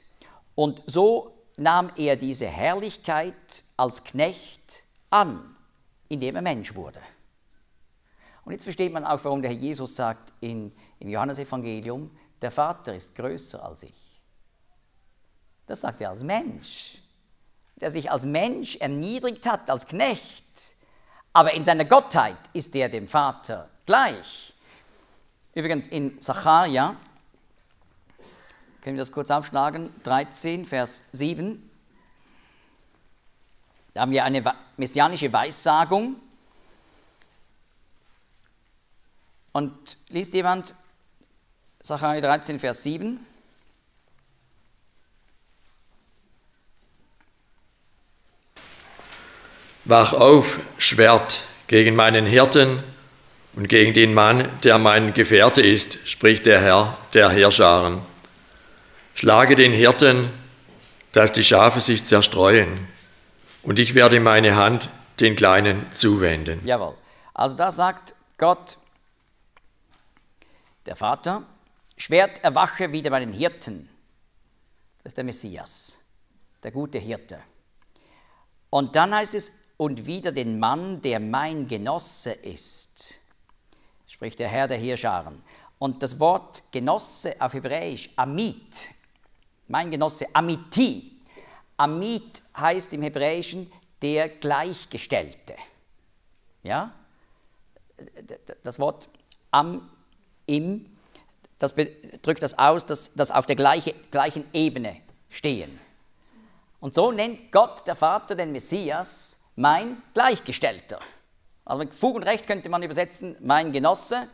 und so nahm er diese Herrlichkeit als Knecht an, indem er Mensch wurde. Und jetzt versteht man auch, warum der Herr Jesus sagt im Johannesevangelium, der Vater ist größer als ich. Das sagt er als Mensch, der sich als Mensch erniedrigt hat, als Knecht. Aber in seiner Gottheit ist er dem Vater gleich. Übrigens in Sacharja, können wir das kurz aufschlagen, 13, Vers 7. Da haben wir eine messianische Weissagung. Und liest jemand Sacharja 13, Vers 7? Wach auf, Schwert, gegen meinen Hirten und gegen den Mann, der mein Gefährte ist, spricht der Herr der Heerscharen. Schlage den Hirten, dass die Schafe sich zerstreuen, und ich werde meine Hand den Kleinen zuwenden. Jawohl. Also da sagt Gott, der Vater, Schwert, erwache wider meinen Hirten. Das ist der Messias, der gute Hirte. Und dann heißt es, und wider den Mann, der mein Genosse ist, spricht der Herr der Heerscharen. Und das Wort Genosse auf Hebräisch, Amit, mein Genosse, Amiti. Amit heißt im Hebräischen der Gleichgestellte. Ja? Das Wort am, im, das drückt das aus, dass auf der gleichen Ebene stehen. Und so nennt Gott, der Vater, den Messias, mein Gleichgestellter. Also mit Fug und Recht könnte man übersetzen, mein Genosse,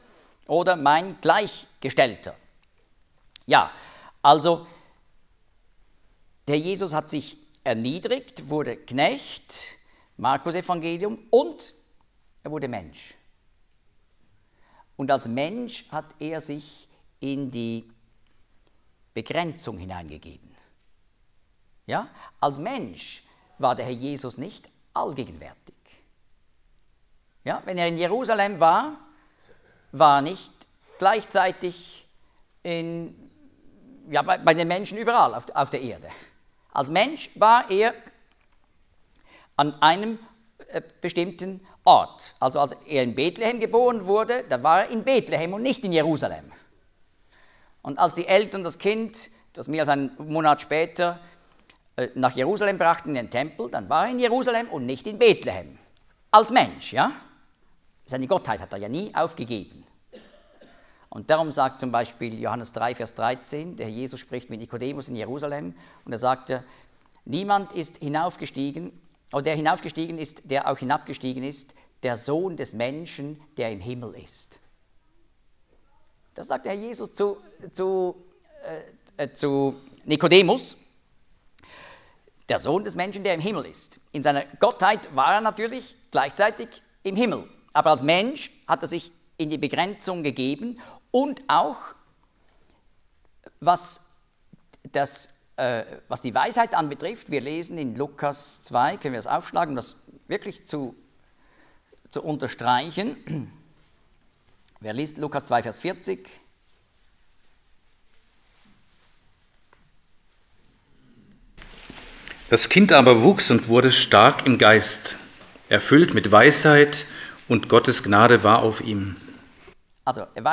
oder mein Gleichgestellter. Ja, also der Jesus hat sich erniedrigt, wurde Knecht, Markus-Evangelium, und er wurde Mensch. Und als Mensch hat er sich in die Begrenzung hineingegeben. Ja? Als Mensch war der Herr Jesus nicht allgegenwärtig. Ja? Wenn er in Jerusalem war, war nicht gleichzeitig bei den Menschen überall auf der Erde. Als Mensch war er an einem bestimmten Ort. Also als er in Bethlehem geboren wurde, da war er in Bethlehem und nicht in Jerusalem. Und als die Eltern das Kind, das mehr als einen Monat später, nach Jerusalem brachten, in den Tempel, dann war er in Jerusalem und nicht in Bethlehem. Als Mensch, ja? Seine Gottheit hat er ja nie aufgegeben. Und darum sagt zum Beispiel Johannes 3, Vers 13, der Herr Jesus spricht mit Nikodemus in Jerusalem, und er sagte, niemand ist hinaufgestiegen, oder der hinaufgestiegen ist, der auch hinabgestiegen ist, der Sohn des Menschen, der im Himmel ist. Das sagt der Herr Jesus zu Nikodemus, der Sohn des Menschen, der im Himmel ist. In seiner Gottheit war er natürlich gleichzeitig im Himmel, aber als Mensch hat er sich in die Begrenzung gegeben, und auch was die Weisheit anbetrifft, wir lesen in Lukas 2, können wir das aufschlagen, um das wirklich zu unterstreichen. Wer liest Lukas 2, Vers 40? Das Kind aber wuchs und wurde stark im Geist, erfüllt mit Weisheit, und Gottes Gnade war auf ihm. Also, er war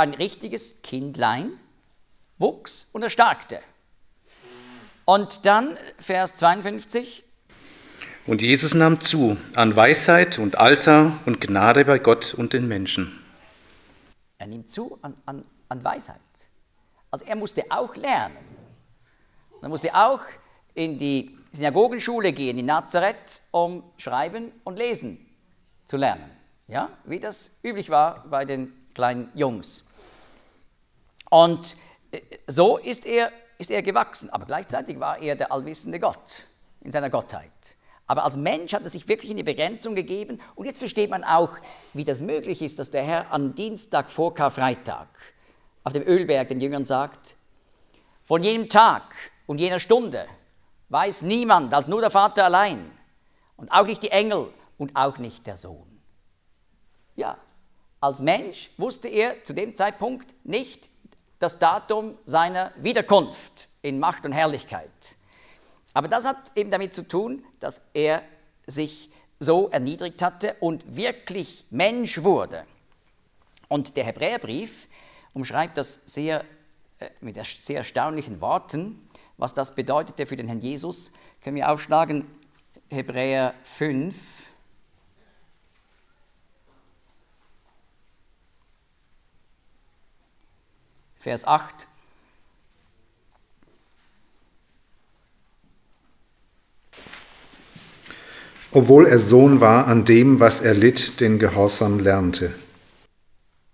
ein richtiges Kindlein, wuchs und erstarkte. Und dann, Vers 52. Und Jesus nahm zu an Weisheit und Alter und Gnade bei Gott und den Menschen. Er nimmt zu an Weisheit. Also er musste auch lernen. Er musste auch in die Synagogenschule gehen, in Nazareth, um schreiben und lesen zu lernen. Ja? Wie das üblich war bei den kleinen Jungs. Und so ist er gewachsen, aber gleichzeitig war er der allwissende Gott in seiner Gottheit. Aber als Mensch hat er sich wirklich in die Begrenzung gegeben, und jetzt versteht man auch, wie das möglich ist, dass der Herr am Dienstag vor Karfreitag auf dem Ölberg den Jüngern sagt, von jenem Tag und jener Stunde weiß niemand als nur der Vater allein, und auch nicht die Engel und auch nicht der Sohn. Ja, als Mensch wusste er zu dem Zeitpunkt nicht das Datum seiner Wiederkunft in Macht und Herrlichkeit. Aber das hat eben damit zu tun, dass er sich so erniedrigt hatte und wirklich Mensch wurde. Und der Hebräerbrief umschreibt das mit sehr erstaunlichen Worten, was das bedeutete für den Herrn Jesus. Können wir aufschlagen, Hebräer 5. Vers 8. Obwohl er Sohn war, an dem, was er litt, den Gehorsam lernte.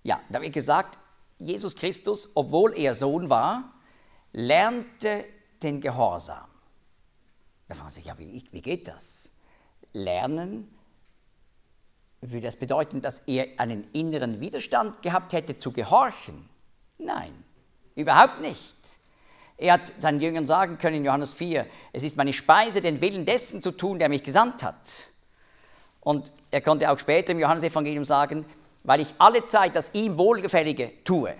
Ja, da wird gesagt, Jesus Christus, obwohl er Sohn war, lernte den Gehorsam. Da fragt man sich, ja, wie geht das? Lernen würde das bedeuten, dass er einen inneren Widerstand gehabt hätte, zu gehorchen? Nein, überhaupt nicht. Er hat seinen Jüngern sagen können in Johannes 4, es ist meine Speise, den Willen dessen zu tun, der mich gesandt hat. Und er konnte auch später im Johannesevangelium sagen, weil ich alle Zeit das ihm Wohlgefällige tue.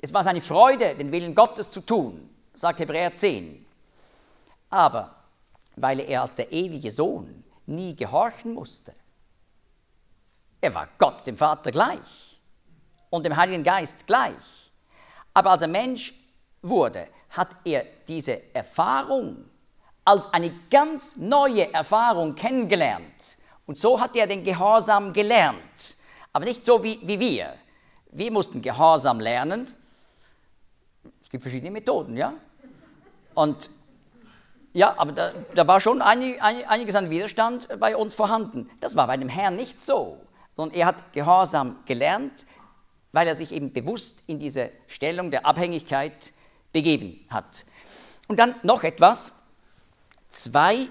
Es war seine Freude, den Willen Gottes zu tun, sagt Hebräer 10. Aber weil er als der ewige Sohn nie gehorchen musste, er war Gott, dem Vater, gleich und dem Heiligen Geist gleich. Aber als er Mensch wurde, hat er diese Erfahrung als eine ganz neue Erfahrung kennengelernt. Und so hat er den Gehorsam gelernt. Aber nicht so wie wir. Wir mussten Gehorsam lernen. Es gibt verschiedene Methoden, ja? Und ja, aber da war schon einiges an Widerstand bei uns vorhanden. Das war bei dem Herrn nicht so, sondern er hat Gehorsam gelernt, weil er sich eben bewusst in diese Stellung der Abhängigkeit begeben hat. Und dann noch etwas, Zwei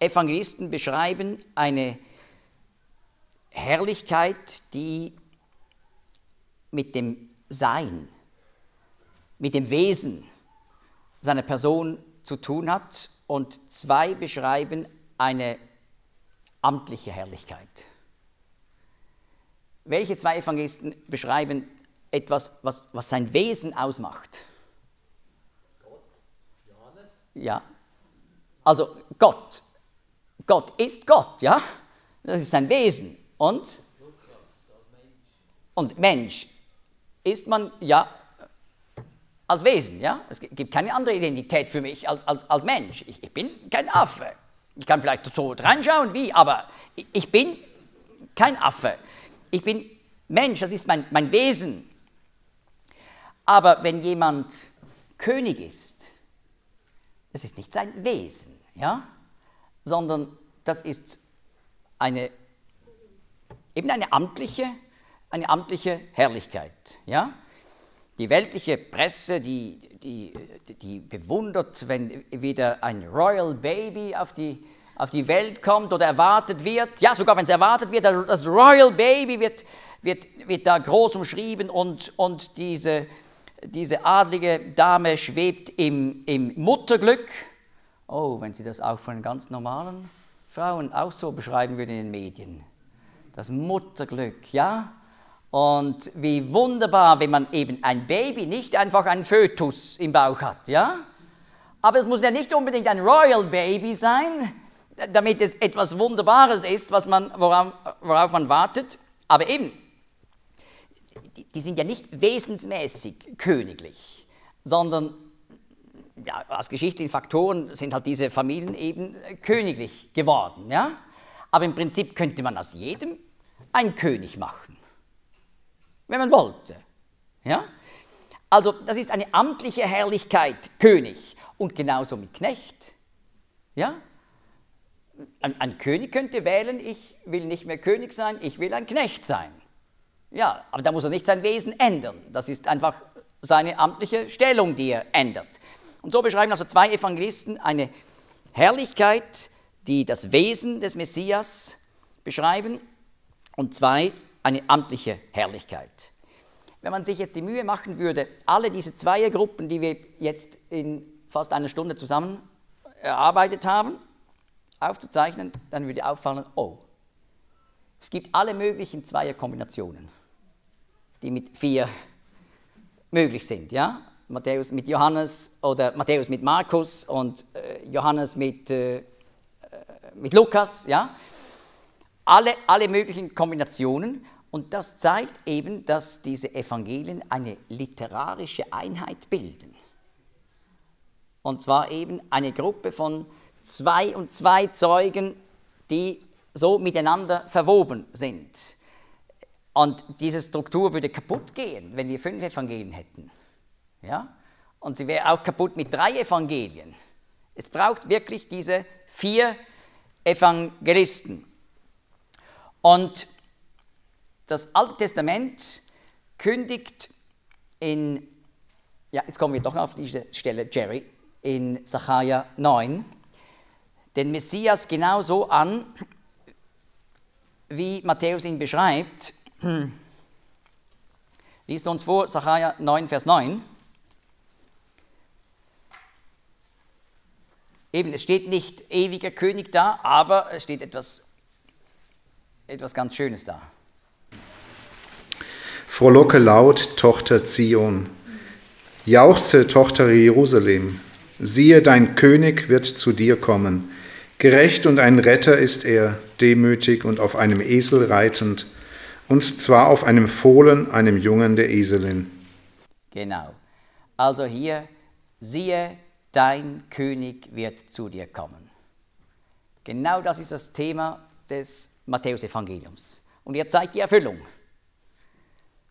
Evangelisten beschreiben eine Herrlichkeit, die mit dem Sein, mit dem Wesen seiner Person zu tun hat, und zwei beschreiben eine amtliche Herrlichkeit. Welche zwei Evangelisten beschreiben etwas, was sein Wesen ausmacht? Gott, Johannes? Ja, also Gott. Gott ist Gott, ja? Das ist sein Wesen. Und Mensch ist man, ja, als Wesen, ja? Es gibt keine andere Identität für mich als Mensch. Ich bin kein Affe. Ich kann vielleicht so reinschauen, wie, aber ich bin kein Affe. Ich bin Mensch, das ist mein Wesen. Aber wenn jemand König ist, das ist nicht sein Wesen, ja? Sondern das ist eben eine amtliche Herrlichkeit, ja? Die weltliche Presse, die bewundert, wenn wieder ein Royal Baby auf die Welt kommt oder erwartet wird. Ja, sogar wenn es erwartet wird, das Royal Baby wird da groß umschrieben, und diese adlige Dame schwebt im Mutterglück. Oh, wenn sie das auch von ganz normalen Frauen auch so beschreiben würde in den Medien. Das Mutterglück, ja? Und wie wunderbar, wenn man eben ein Baby, nicht einfach einen Fötus im Bauch hat, ja? Aber es muss ja nicht unbedingt ein Royal Baby sein, damit es etwas Wunderbares ist, worauf man wartet. Aber eben, die sind ja nicht wesensmäßig königlich, sondern ja, aus geschichtlichen Faktoren sind halt diese Familien eben königlich geworden, ja? Aber im Prinzip könnte man aus jedem einen König machen, wenn man wollte, ja? Also das ist eine amtliche Herrlichkeit, König, und genauso mit Knecht, ja? Ein König könnte wählen, ich will nicht mehr König sein, ich will ein Knecht sein. Ja, aber da muss er nicht sein Wesen ändern. Das ist einfach seine amtliche Stellung, die er ändert. Und so beschreiben also zwei Evangelisten eine Herrlichkeit, die das Wesen des Messias beschreiben, und zwei eine amtliche Herrlichkeit. Wenn man sich jetzt die Mühe machen würde, alle diese Zweiergruppen, die wir jetzt in fast einer Stunde zusammen erarbeitet haben, aufzuzeichnen, dann würde auffallen, oh, es gibt alle möglichen Zweierkombinationen, die mit 4 möglich sind, ja? Matthäus mit Johannes oder Matthäus mit Markus und Johannes mit Lukas, ja? Alle möglichen Kombinationen, und das zeigt eben, dass diese Evangelien eine literarische Einheit bilden. Und zwar eben eine Gruppe von 2 und 2 Zeugen, die so miteinander verwoben sind. Und diese Struktur würde kaputt gehen, wenn wir 5 Evangelien hätten. Ja? Und sie wäre auch kaputt mit 3 Evangelien. Es braucht wirklich diese 4 Evangelisten. Und das Alte Testament kündigt in, ja, jetzt kommen wir doch auf diese Stelle, Jerry, in Sacharja 9, den Messias genauso an, wie Matthäus ihn beschreibt. Liest uns vor, Sacharja 9, Vers 9. Eben, es steht nicht ewiger König da, aber es steht etwas ganz Schönes da. Frohlocke laut, Tochter Zion. Jauchze, Tochter Jerusalem. Siehe, dein König wird zu dir kommen. Gerecht und ein Retter ist er, demütig und auf einem Esel reitend, und zwar auf einem Fohlen, einem Jungen der Eselin. Genau. Also hier, siehe, dein König wird zu dir kommen. Genau das ist das Thema des Matthäusevangeliums. Und jetzt zeigt die Erfüllung.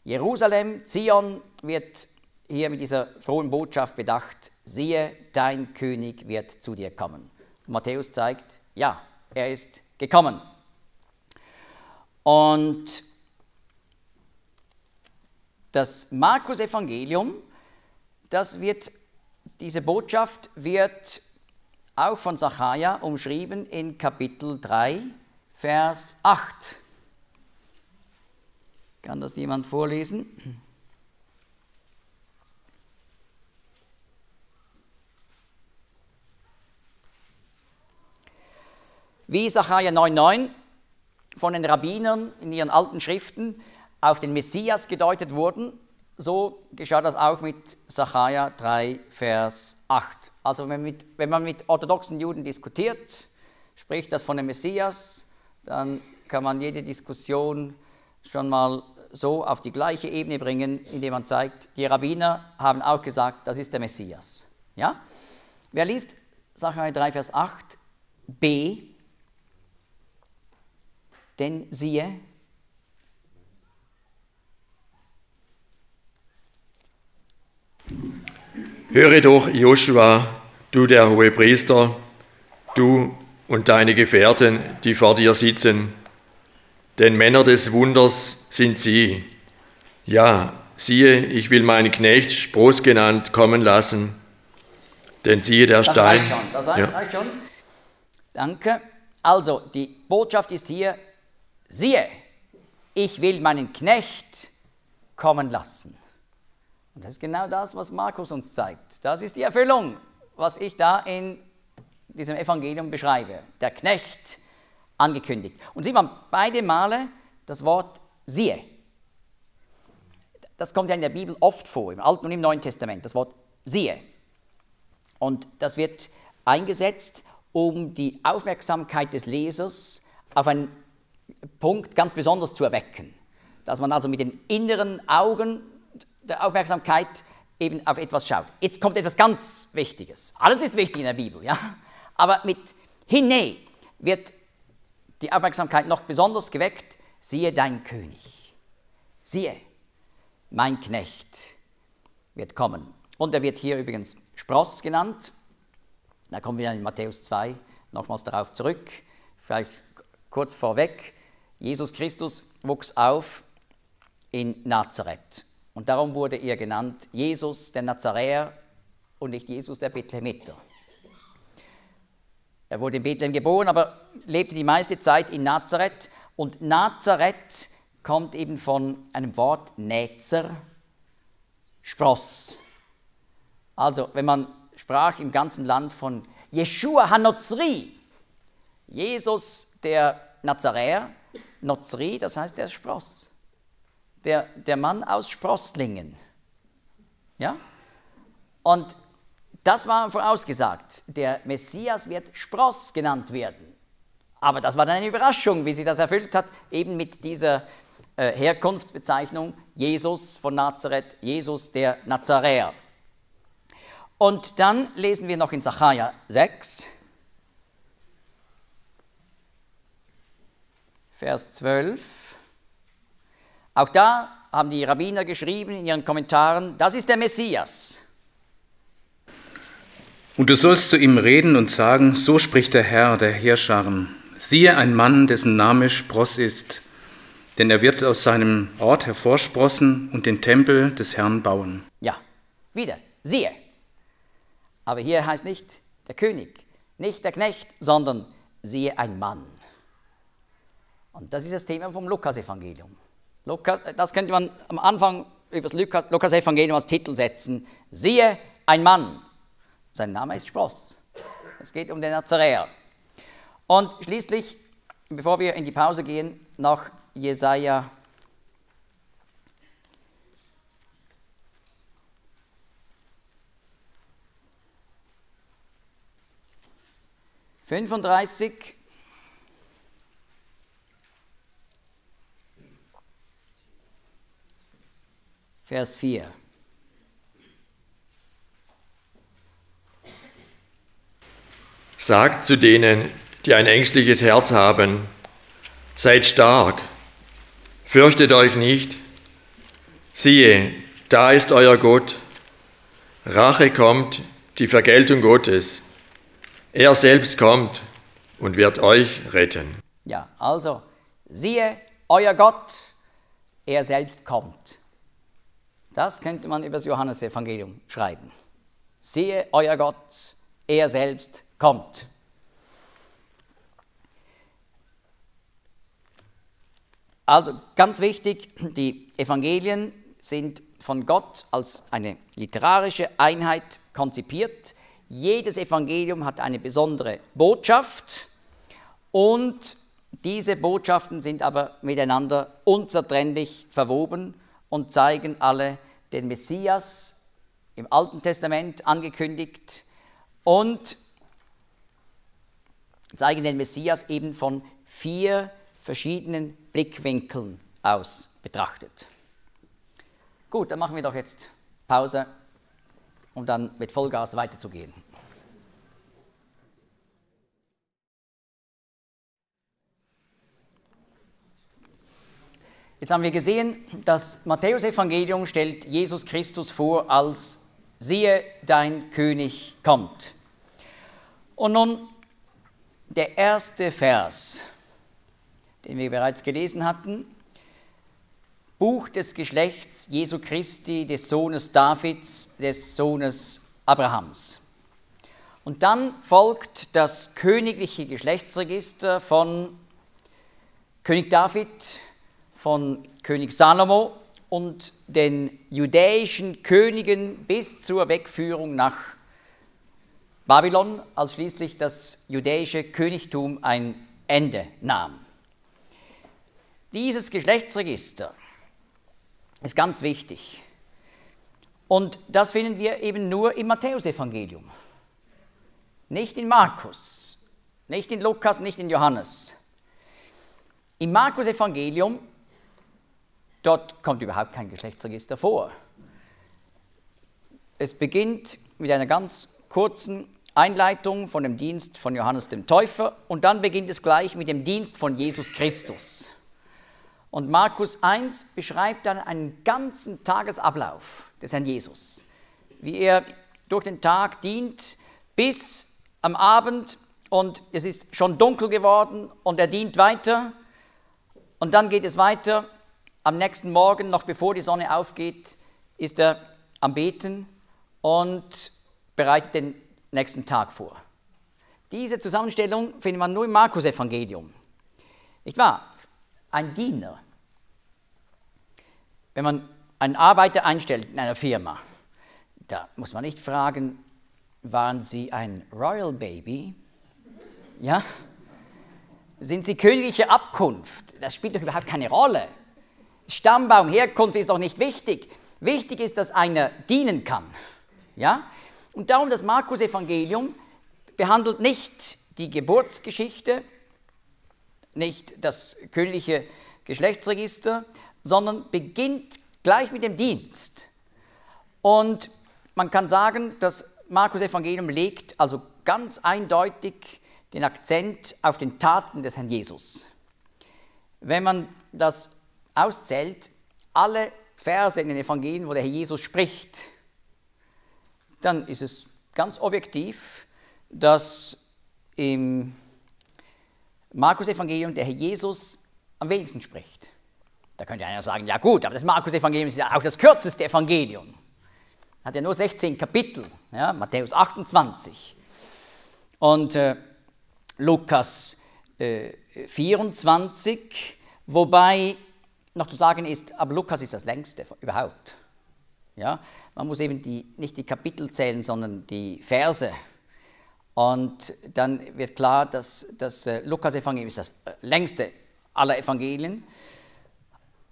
Jerusalem, Zion wird hier mit dieser frohen Botschaft bedacht, siehe, dein König wird zu dir kommen. Matthäus zeigt, ja, er ist gekommen. Und das Markus-Evangelium, diese Botschaft wird auch von Sacharja umschrieben in Kapitel 3, Vers 8. Kann das jemand vorlesen? Wie Sacharja 9,9 von den Rabbinern in ihren alten Schriften auf den Messias gedeutet wurden, so geschah das auch mit Sacharja 3, Vers 8. Also wenn man mit orthodoxen Juden diskutiert, spricht das von dem Messias, dann kann man jede Diskussion schon mal so auf die gleiche Ebene bringen, indem man zeigt, die Rabbiner haben auch gesagt, das ist der Messias. Ja? Wer liest Sacharja 3, Vers 8, b, denn siehe, höre doch, Joshua, du der Hohepriester, du und deine Gefährten, die vor dir sitzen, denn Männer des Wunders sind sie. Ja, siehe, ich will meinen Knecht Spross genannt kommen lassen, denn siehe, der Stein... Das reicht schon. Danke. Also, die Botschaft ist hier, siehe, ich will meinen Knecht kommen lassen. Und das ist genau das, was Markus uns zeigt. Das ist die Erfüllung, was ich da in diesem Evangelium beschreibe. Der Knecht angekündigt. Und sieht man beide Male das Wort siehe. Das kommt ja in der Bibel oft vor, im Alten und im Neuen Testament, das Wort siehe. Und das wird eingesetzt, um die Aufmerksamkeit des Lesers auf einen Punkt ganz besonders zu erwecken. Dass man also mit den inneren Augen der Aufmerksamkeit eben auf etwas schaut. Jetzt kommt etwas ganz Wichtiges. Alles ist wichtig in der Bibel, ja? Aber mit Hine wird die Aufmerksamkeit noch besonders geweckt. Siehe dein König, siehe mein Knecht wird kommen. Und er wird hier übrigens Spross genannt. Da kommen wir in Matthäus 2 nochmals darauf zurück. Vielleicht kurz vorweg, Jesus Christus wuchs auf in Nazareth. Und darum wurde er genannt Jesus der Nazaräer und nicht Jesus der Bethlehemiter. Er wurde in Bethlehem geboren, aber lebte die meiste Zeit in Nazareth. Und Nazareth kommt eben von einem Wort Näzer, Spross. Also, wenn man sprach im ganzen Land von Jeshua HaNozri, Jesus der Nazaräer, Nozri, das heißt der Spross. Der Mann aus Sprosslingen. Ja? Und das war vorausgesagt. Der Messias wird Spross genannt werden. Aber das war dann eine Überraschung, wie sie das erfüllt hat, eben mit dieser Herkunftsbezeichnung Jesus von Nazareth, Jesus der Nazaräer. Und dann lesen wir noch in Sacharja 6, Vers 12. Auch da haben die Rabbiner geschrieben in ihren Kommentaren, das ist der Messias. Und du sollst zu ihm reden und sagen, so spricht der Herr, der Heerscharen. Siehe, ein Mann, dessen Name Spross ist, denn er wird aus seinem Ort hervorsprossen und den Tempel des Herrn bauen. Ja, wieder, siehe. Aber hier heißt nicht der König, nicht der Knecht, sondern siehe, ein Mann. Und das ist das Thema vom Lukas-Evangelium. Lukas, das könnte man am Anfang über das Lukas-Evangelium als Titel setzen. Siehe, ein Mann. Sein Name ist Spross. Es geht um den Nazaräer. Und schließlich, bevor wir in die Pause gehen, noch Jesaja 35. Vers 4. Sagt zu denen, die ein ängstliches Herz haben, seid stark, fürchtet euch nicht. Siehe, da ist euer Gott. Rache kommt, die Vergeltung Gottes. Er selbst kommt und wird euch retten. Ja, also, siehe, euer Gott, er selbst kommt. Das könnte man über das Johannesevangelium schreiben. Siehe, euer Gott, er selbst kommt. Also ganz wichtig, die Evangelien sind von Gott als eine literarische Einheit konzipiert. Jedes Evangelium hat eine besondere Botschaft und diese Botschaften sind aber miteinander unzertrennlich verwoben und zeigen alle den Messias im Alten Testament angekündigt und zeigen den Messias eben von vier verschiedenen Blickwinkeln aus betrachtet. Gut, dann machen wir doch jetzt Pause, um dann mit Vollgas weiterzugehen. Jetzt haben wir gesehen, das Matthäusevangelium stellt Jesus Christus vor als siehe, dein König kommt. Und nun der erste Vers, den wir bereits gelesen hatten. Buch des Geschlechts Jesu Christi, des Sohnes Davids, des Sohnes Abrahams. Und dann folgt das königliche Geschlechtsregister von König David, von König Salomo und den jüdischen Königen bis zur Wegführung nach Babylon, als schließlich das jüdische Königtum ein Ende nahm. Dieses Geschlechtsregister ist ganz wichtig. Und das finden wir eben nur im Matthäusevangelium. Nicht in Markus, nicht in Lukas, nicht in Johannes. Im Markus-Evangelium, dort kommt überhaupt kein Geschlechtsregister vor. Es beginnt mit einer ganz kurzen Einleitung von dem Dienst von Johannes dem Täufer und dann beginnt es gleich mit dem Dienst von Jesus Christus. Und Markus 1 beschreibt dann einen ganzen Tagesablauf des Herrn Jesus, wie er durch den Tag dient bis am Abend und es ist schon dunkel geworden und er dient weiter und dann geht es weiter. Am nächsten Morgen, noch bevor die Sonne aufgeht, ist er am Beten und bereitet den nächsten Tag vor. Diese Zusammenstellung findet man nur im Markus-Evangelium. Nicht wahr? Ein Diener. Wenn man einen Arbeiter einstellt in einer Firma, da muss man nicht fragen, waren Sie ein Royal Baby? Ja? Sind Sie königlicher Abkunft? Das spielt doch überhaupt keine Rolle. Stammbaum, Herkunft ist doch nicht wichtig. Wichtig ist, dass einer dienen kann. Ja? Und darum das Markus-Evangelium behandelt nicht die Geburtsgeschichte, nicht das königliche Geschlechtsregister, sondern beginnt gleich mit dem Dienst. Und man kann sagen, das Markus-Evangelium legt also ganz eindeutig den Akzent auf den Taten des Herrn Jesus. Wenn man das auszählt, alle Verse in den Evangelien, wo der Herr Jesus spricht, dann ist es ganz objektiv, dass im Markus-Evangelium der Herr Jesus am wenigsten spricht. Da könnte einer sagen, ja gut, aber das Markus-Evangelium ist ja auch das kürzeste Evangelium. Hat ja nur 16 Kapitel, ja, Matthäus 28. Und Lukas 24, wobei noch zu sagen ist, aber Lukas ist das längste überhaupt. Ja? Man muss eben nicht die Kapitel zählen, sondern die Verse. Und dann wird klar, dass das Lukas-Evangelium ist das längste aller Evangelien.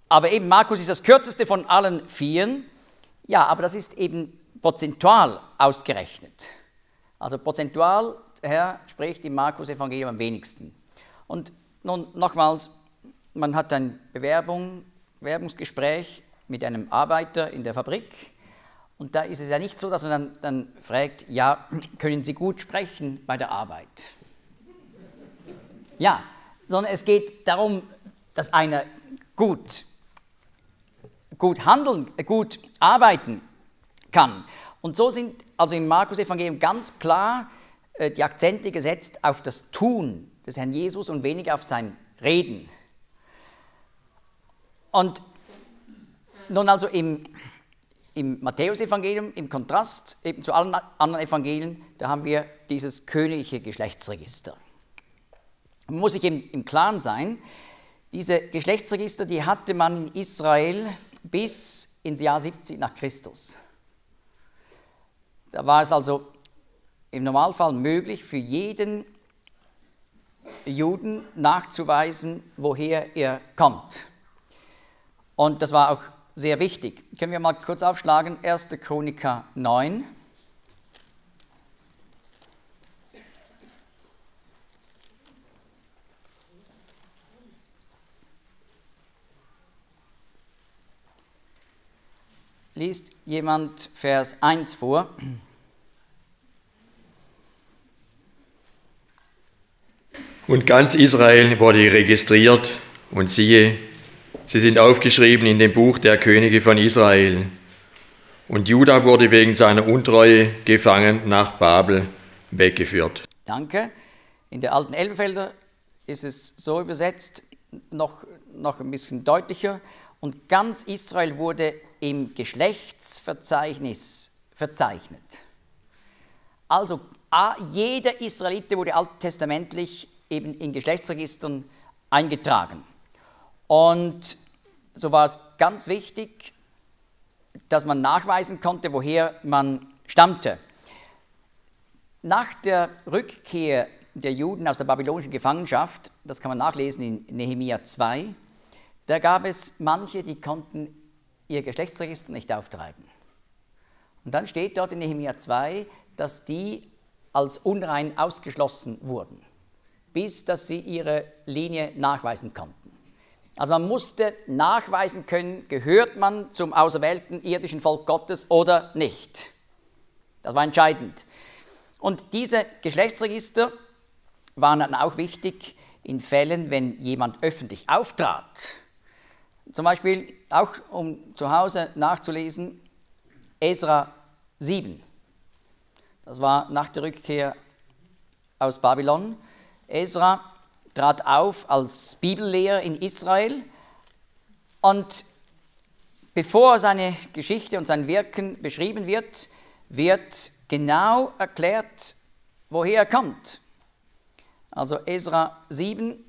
Aber eben Markus ist das kürzeste von allen vieren. Ja, aber das ist eben prozentual ausgerechnet. Also prozentual, der Herr spricht im Markus-Evangelium am wenigsten. Und nun nochmals, man hat ein Bewerbungsgespräch mit einem Arbeiter in der Fabrik. Und da ist es ja nicht so, dass man dann fragt, ja, können Sie gut sprechen bei der Arbeit? Ja, sondern es geht darum, dass einer gut arbeiten kann. Und so sind also im Markus-Evangelium ganz klar die Akzente gesetzt auf das Tun des Herrn Jesus und weniger auf sein Reden. Und nun also im im Matthäusevangelium, im Kontrast eben zu allen anderen Evangelien, da haben wir dieses königliche Geschlechtsregister. Man muss sich im Klaren sein, diese Geschlechtsregister, die hatte man in Israel bis ins Jahr 70 nach Christus. Da war es also im Normalfall möglich, für jeden Juden nachzuweisen, woher er kommt. Und das war auch sehr wichtig. Können wir mal kurz aufschlagen, 1. Chroniker 9. Liest jemand Vers 1 vor? Und ganz Israel wurde registriert, und siehe, sie sind aufgeschrieben in dem Buch der Könige von Israel. Und Juda wurde wegen seiner Untreue gefangen nach Babel weggeführt. Danke. In der alten Elberfelder ist es so übersetzt, noch ein bisschen deutlicher. Und ganz Israel wurde im Geschlechtsverzeichnis verzeichnet. Also jeder Israelite wurde alttestamentlich eben in Geschlechtsregistern eingetragen. Und so war es ganz wichtig, dass man nachweisen konnte, woher man stammte. Nach der Rückkehr der Juden aus der babylonischen Gefangenschaft, das kann man nachlesen in Nehemia 2, da gab es manche, die konnten ihr Geschlechtsregister nicht auftreiben. Und dann steht dort in Nehemia 2, dass die als unrein ausgeschlossen wurden, bis dass sie ihre Linie nachweisen konnten. Also man musste nachweisen können, gehört man zum auserwählten irdischen Volk Gottes oder nicht. Das war entscheidend. Und diese Geschlechtsregister waren dann auch wichtig in Fällen, wenn jemand öffentlich auftrat. Zum Beispiel, auch um zu Hause nachzulesen, Esra 7. Das war nach der Rückkehr aus Babylon. Esra trat auf als Bibellehrer in Israel, und bevor seine Geschichte und sein Wirken beschrieben wird, wird genau erklärt, woher er kommt. Also Esra 7,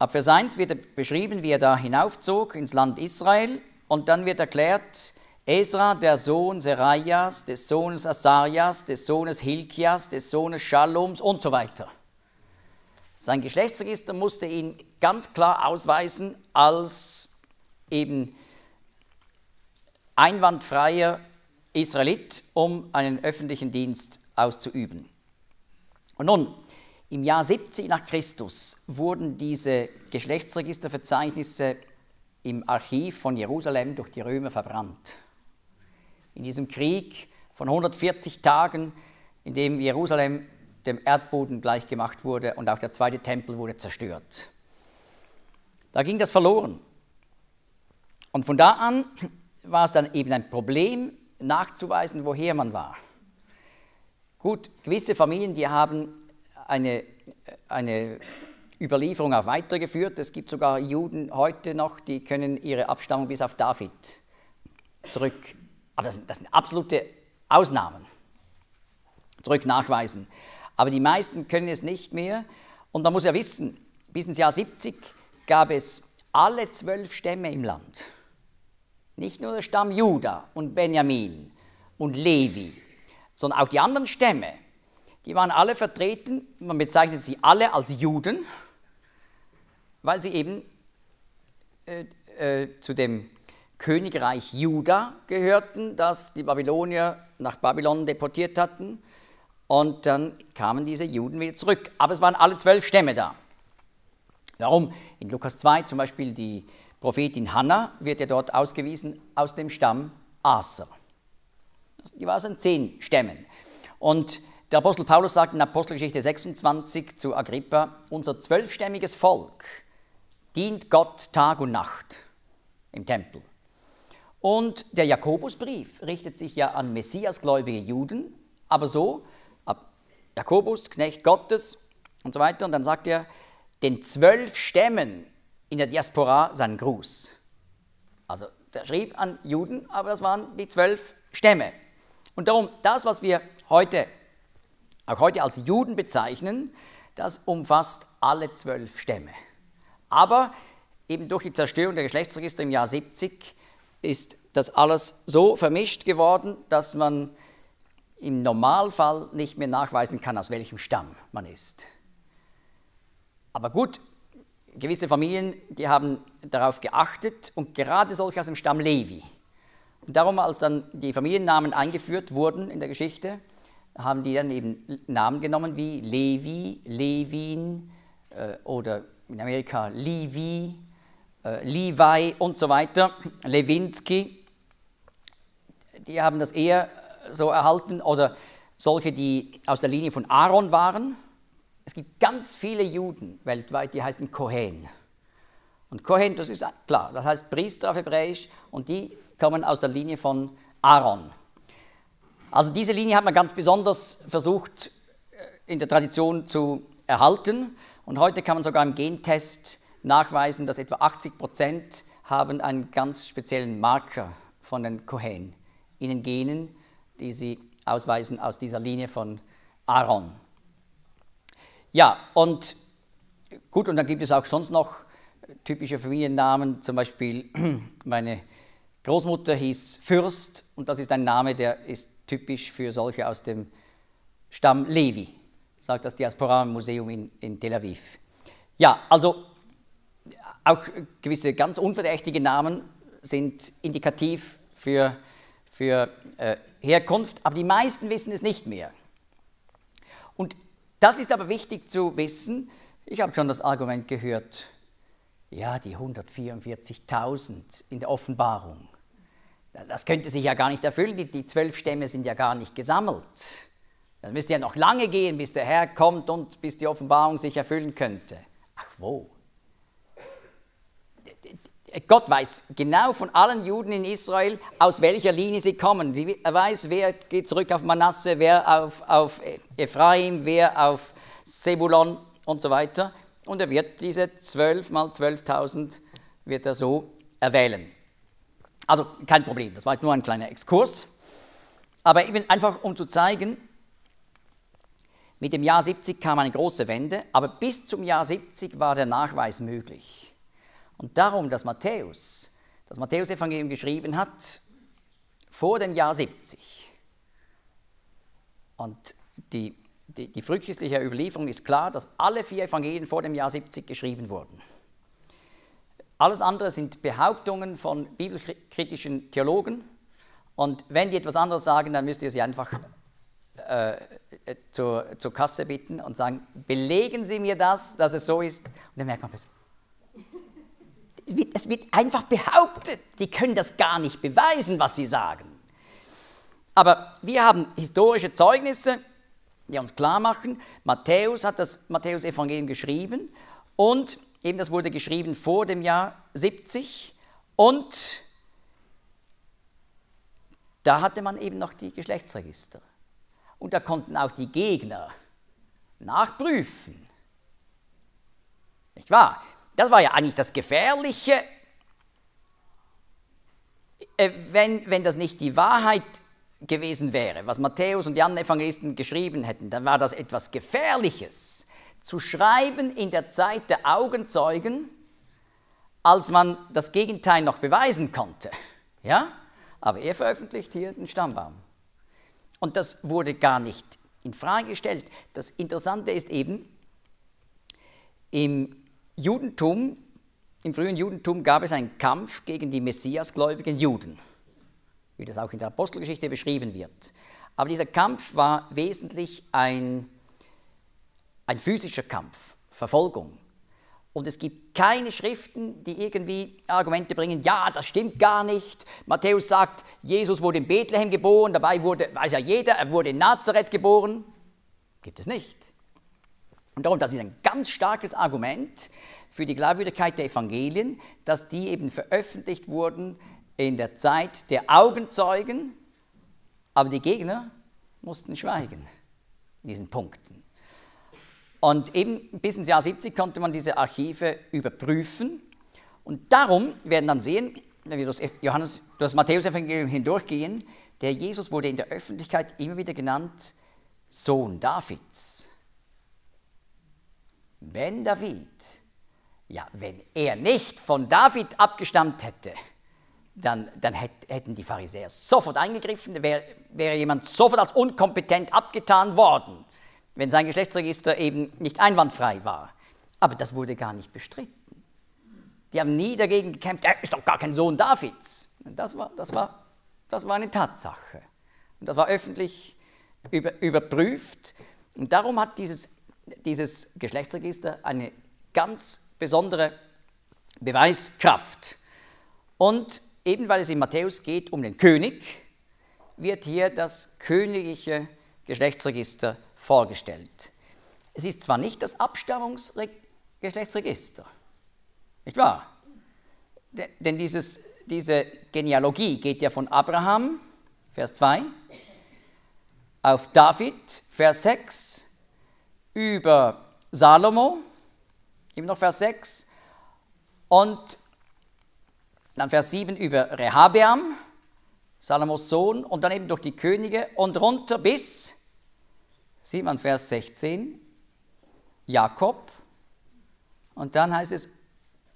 ab Vers 1 wird beschrieben, wie er da hinaufzog ins Land Israel, und dann wird erklärt, Esra, der Sohn Seraias, des Sohnes Asarias, des Sohnes Hilkias, des Sohnes Schaloms und so weiter. Sein Geschlechtsregister musste ihn ganz klar ausweisen als eben einwandfreier Israelit, um einen öffentlichen Dienst auszuüben. Und nun, im Jahr 70 nach Christus wurden diese Geschlechtsregisterverzeichnisse im Archiv von Jerusalem durch die Römer verbrannt. In diesem Krieg von 140 Tagen, in dem Jerusalem dem Erdboden gleichgemacht wurde und auch der zweite Tempel wurde zerstört. Da ging das verloren. Und von da an war es dann eben ein Problem, nachzuweisen, woher man war. Gut, gewisse Familien, die haben eine Überlieferung auch weitergeführt. Es gibt sogar Juden heute noch, die können ihre Abstammung bis auf David zurück, aber das sind absolute Ausnahmen, zurück nachweisen. Aber die meisten können es nicht mehr. Und man muss ja wissen, bis ins Jahr 70 gab es alle 12 Stämme im Land. Nicht nur der Stamm Juda und Benjamin und Levi, sondern auch die anderen Stämme. Die waren alle vertreten, man bezeichnet sie alle als Juden, weil sie eben zu dem Königreich Juda gehörten, das die Babylonier nach Babylon deportiert hatten. Und dann kamen diese Juden wieder zurück. Aber es waren alle 12 Stämme da. Darum, in Lukas 2 zum Beispiel, die Prophetin Hanna wird ja dort ausgewiesen aus dem Stamm Aser. Die war aus den 10 Stämmen. Und der Apostel Paulus sagt in Apostelgeschichte 26 zu Agrippa, unser 12-stämmiges Volk dient Gott Tag und Nacht im Tempel. Und der Jakobusbrief richtet sich ja an messiasgläubige Juden, aber so, Jakobus, Knecht Gottes und so weiter. Und dann sagt er den 12 Stämmen in der Diaspora seinen Gruß. Also er schrieb an Juden, aber das waren die 12 Stämme. Und darum, das, was wir heute, auch heute als Juden bezeichnen, das umfasst alle 12 Stämme. Aber eben durch die Zerstörung der Geschlechtsregister im Jahr 70 ist das alles so vermischt geworden, dass man im Normalfall nicht mehr nachweisen kann, aus welchem Stamm man ist. Aber gut, gewisse Familien, die haben darauf geachtet und gerade solche aus dem Stamm Levi. Und darum, als dann die Familiennamen eingeführt wurden in der Geschichte, haben die dann eben Namen genommen wie Levi, Levin oder in Amerika Levi, Levi und so weiter, Lewinsky. Die haben das eher so erhalten oder solche, die aus der Linie von Aaron waren. Es gibt ganz viele Juden weltweit, die heißen Kohen. Und Kohen, das ist klar, das heißt Priester auf Hebräisch und die kommen aus der Linie von Aaron. Also diese Linie hat man ganz besonders versucht in der Tradition zu erhalten und heute kann man sogar im Gentest nachweisen, dass etwa 80% haben einen ganz speziellen Marker von den Kohen in den Genen, die sie ausweisen aus dieser Linie von Aaron. Ja, und gut, und dann gibt es auch sonst noch typische Familiennamen, zum Beispiel meine Großmutter hieß Fürst und das ist ein Name, der ist typisch für solche aus dem Stamm Levi, sagt das Diaspora-Museum in Tel Aviv. Ja, also auch gewisse ganz unverdächtige Namen sind indikativ für Herkunft, aber die meisten wissen es nicht mehr. Und das ist aber wichtig zu wissen. Ich habe schon das Argument gehört, ja, die 144.000 in der Offenbarung, das könnte sich ja gar nicht erfüllen, die 12 Stämme sind ja gar nicht gesammelt. Das müsste ja noch lange gehen, bis der Herr kommt und bis die Offenbarung sich erfüllen könnte. Ach wo? Gott weiß genau von allen Juden in Israel, aus welcher Linie sie kommen. Er weiß, wer geht zurück auf Manasse, wer auf Ephraim, wer auf Sebulon und so weiter. Und er wird diese 12 mal 12.000 wird er so erwählen. Also kein Problem, das war jetzt nur ein kleiner Exkurs. Aber eben einfach, um zu zeigen, mit dem Jahr 70 kam eine große Wende, aber bis zum Jahr 70 war der Nachweis möglich. Und darum, dass Matthäus das Matthäus-Evangelium geschrieben hat, vor dem Jahr 70. Und die frühchristliche Überlieferung ist klar, dass alle 4 Evangelien vor dem Jahr 70 geschrieben wurden. Alles andere sind Behauptungen von bibelkritischen Theologen. Und wenn die etwas anderes sagen, dann müsst ihr sie einfach zur Kasse bitten und sagen, belegen Sie mir das, dass es so ist. Und dann merkt man, es wird einfach behauptet, die können das gar nicht beweisen, was sie sagen. Aber wir haben historische Zeugnisse, die uns klar machen, Matthäus hat das Matthäus-Evangelium geschrieben und eben das wurde geschrieben vor dem Jahr 70 und da hatte man eben noch die Geschlechtsregister. Und da konnten auch die Gegner nachprüfen. Nicht wahr? Das war ja eigentlich das Gefährliche, wenn das nicht die Wahrheit gewesen wäre, was Matthäus und die anderen Evangelisten geschrieben hätten, dann war das etwas Gefährliches, zu schreiben in der Zeit der Augenzeugen, als man das Gegenteil noch beweisen konnte. Ja? Aber er veröffentlicht hier den Stammbaum. Und das wurde gar nicht in Frage gestellt. Das Interessante ist eben, im frühen Judentum gab es einen Kampf gegen die messiasgläubigen Juden, wie das auch in der Apostelgeschichte beschrieben wird. Aber dieser Kampf war wesentlich ein physischer Kampf, Verfolgung. Und es gibt keine Schriften, die irgendwie Argumente bringen, ja, das stimmt gar nicht. Matthäus sagt, Jesus wurde in Bethlehem geboren, dabei weiß ja jeder, er wurde in Nazareth geboren. Gibt es nicht. Und darum, das ist ein ganz starkes Argument für die Glaubwürdigkeit der Evangelien, dass die eben veröffentlicht wurden in der Zeit der Augenzeugen, aber die Gegner mussten schweigen in diesen Punkten. Und eben bis ins Jahr 70 konnte man diese Archive überprüfen und darum werden dann sehen, wenn wir das Matthäus-Evangelium hindurchgehen, der Jesus wurde in der Öffentlichkeit immer wieder genannt Sohn Davids. Wenn David, ja, wenn er nicht von David abgestammt hätte, dann hätten die Pharisäer sofort eingegriffen, wäre jemand sofort als unkompetent abgetan worden, wenn sein Geschlechtsregister eben nicht einwandfrei war. Aber das wurde gar nicht bestritten. Die haben nie dagegen gekämpft, er ist doch gar kein Sohn Davids. Das war eine Tatsache. Und das war öffentlich überprüft. Und darum hat dieses Geschlechtsregister eine ganz besondere Beweiskraft. Und eben weil es in Matthäus geht um den König, wird hier das königliche Geschlechtsregister vorgestellt. Es ist zwar nicht das Abstammungsgeschlechtsregister, nicht wahr? Denn diese Genealogie geht ja von Abraham, Vers 2, auf David, Vers 6, über Salomo, eben noch Vers 6, und dann Vers 7 über Rehabeam, Salomos Sohn, und dann eben durch die Könige und runter bis, sieht man Vers 16, Jakob. Und dann heißt es,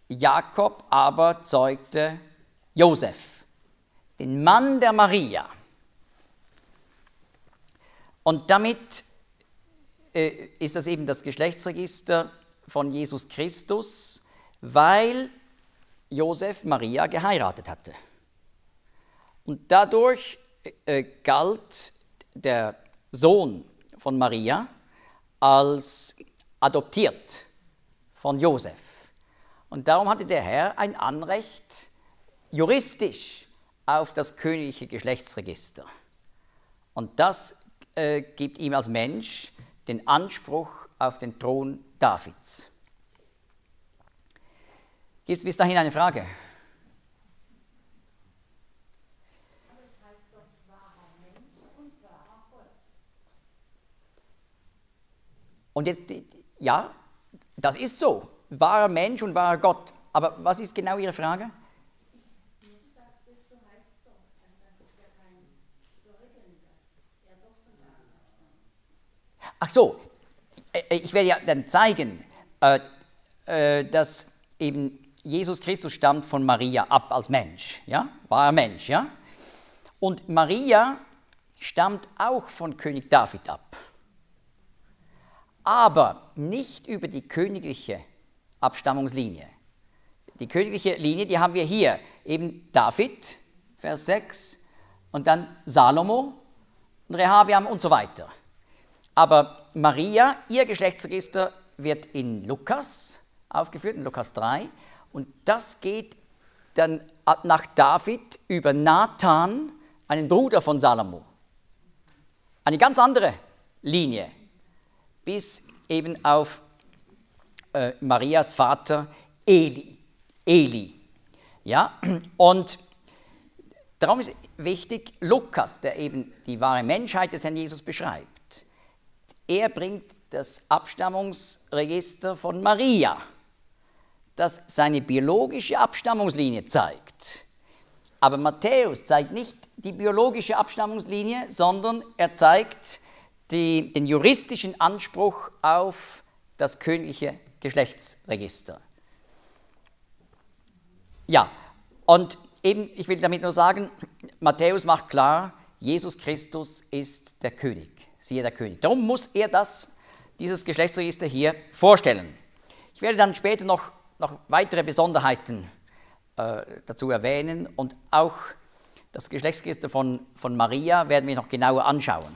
Jakob aber zeugte Josef, den Mann der Maria. Und damit ist das eben das Geschlechtsregister von Jesus Christus, weil Josef Maria geheiratet hatte. Und dadurch galt der Sohn von Maria als adoptiert von Josef. Und darum hatte der Herr ein Anrecht juristisch auf das königliche Geschlechtsregister. Und das gibt ihm als Mensch den Anspruch auf den Thron Davids. Gibt es bis dahin eine Frage? Aber es heißt doch wahrer Mensch und wahrer Gott. Und jetzt, ja, das ist so. Wahrer Mensch und wahrer Gott. Aber was ist genau Ihre Frage? Ich sage, das so heißt es doch. Das ist ja kein Verrückten, dass er doch von da abstammt. Ach so, ich werde ja dann zeigen, dass eben Jesus Christus stammt von Maria ab als Mensch, ja? War er Mensch, ja? Und Maria stammt auch von König David ab, aber nicht über die königliche Abstammungslinie. Die königliche Linie, die haben wir hier, eben David, Vers 6, und dann Salomo, und Rehabeam und so weiter. Aber Maria, ihr Geschlechtsregister wird in Lukas aufgeführt, in Lukas 3, und das geht dann nach David über Nathan, einen Bruder von Salomo. Eine ganz andere Linie, bis eben auf Marias Vater Eli. Ja? Und darum ist wichtig, Lukas, der eben die wahre Menschheit des Herrn Jesus beschreibt, er bringt das Abstammungsregister von Maria, das seine biologische Abstammungslinie zeigt. Aber Matthäus zeigt nicht die biologische Abstammungslinie, sondern er zeigt den juristischen Anspruch auf das königliche Geschlechtsregister. Ja, und eben, ich will damit nur sagen, Matthäus macht klar, Jesus Christus ist der König, siehe der König. Darum muss er dieses Geschlechtsregister hier vorstellen. Ich werde dann später noch weitere Besonderheiten dazu erwähnen, und auch das Geschlechtsregister von Maria werden wir noch genauer anschauen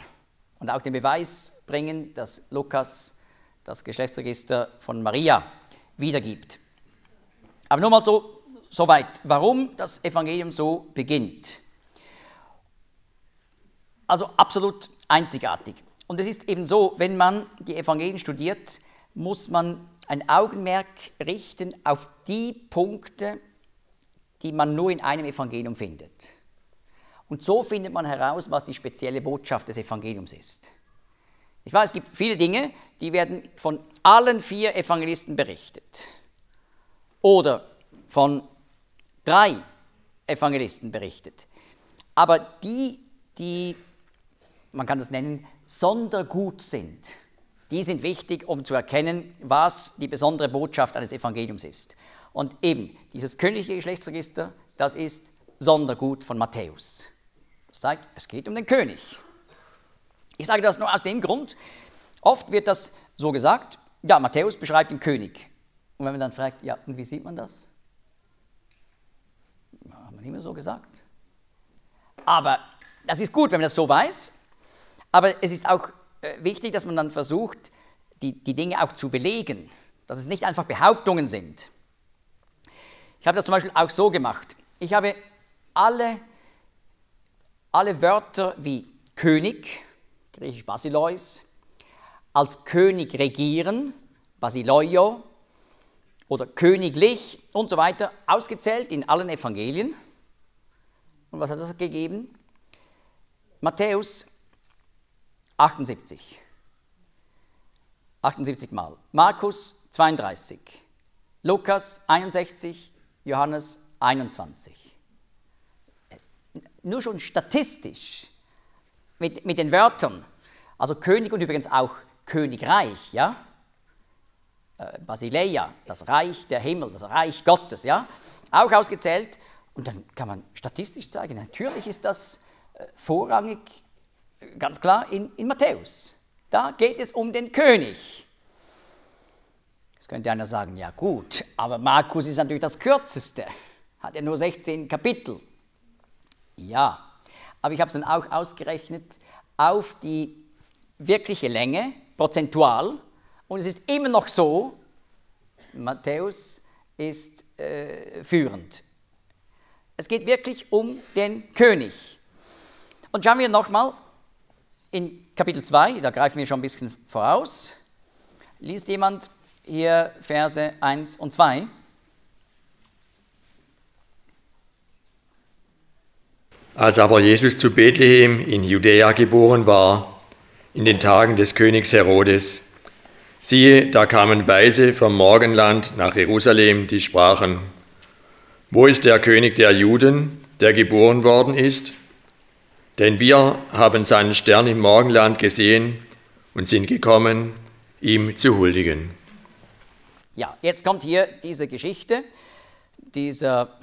und auch den Beweis bringen, dass Lukas das Geschlechtsregister von Maria wiedergibt. Aber nur mal so weit, warum das Evangelium so beginnt. Also absolut einzigartig. Und es ist eben so, wenn man die Evangelien studiert, muss man ein Augenmerk richten auf die Punkte, die man nur in einem Evangelium findet. Und so findet man heraus, was die spezielle Botschaft des Evangeliums ist. Ich weiß, es gibt viele Dinge, die werden von allen 4 Evangelisten berichtet. Oder von 3 Evangelisten berichtet. Aber die, die, man kann das nennen, sondergut sind, die sind wichtig, um zu erkennen, was die besondere Botschaft eines Evangeliums ist. Und eben, dieses königliche Geschlechtsregister, das ist Sondergut von Matthäus. Das zeigt, es geht um den König. Ich sage das nur aus dem Grund, oft wird das so gesagt, ja, Matthäus beschreibt den König. Und wenn man dann fragt, ja, und wie sieht man das? Haben wir nicht mehr so gesagt. Aber das ist gut, wenn man das so weiß. Aber es ist auch wichtig, dass man dann versucht, die Dinge auch zu belegen. Dass es nicht einfach Behauptungen sind. Ich habe das zum Beispiel auch so gemacht. Ich habe alle Wörter wie König, griechisch Basileus, als König regieren, Basileio, oder königlich und so weiter, ausgezählt in allen Evangelien. Und was hat das gegeben? Matthäus 78, 78 Mal, Markus 32, Lukas 61, Johannes 21. Nur schon statistisch mit den Wörtern, also König und übrigens auch Königreich, ja? Basileia, das Reich der Himmel, das Reich Gottes, ja, auch ausgezählt. Und dann kann man statistisch zeigen, natürlich ist das vorrangig, ganz klar, in Matthäus. Da geht es um den König. Jetzt könnte einer sagen, ja gut, aber Markus ist natürlich das Kürzeste, hat ja nur 16 Kapitel. Ja, aber ich habe es dann auch ausgerechnet auf die wirkliche Länge, prozentual, und es ist immer noch so, Matthäus ist führend. Es geht wirklich um den König. Und schauen wir nochmal in Kapitel 2, da greifen wir schon ein bisschen voraus. Liest jemand hier Verse 1 und 2? Als aber Jesus zu Bethlehem in Judäa geboren war, in den Tagen des Königs Herodes, siehe, da kamen Weise vom Morgenland nach Jerusalem, die sprachen, wo ist der König der Juden, der geboren worden ist? Denn wir haben seinen Stern im Morgenland gesehen und sind gekommen, ihm zu huldigen. Ja, jetzt kommt hier diese Geschichte dieser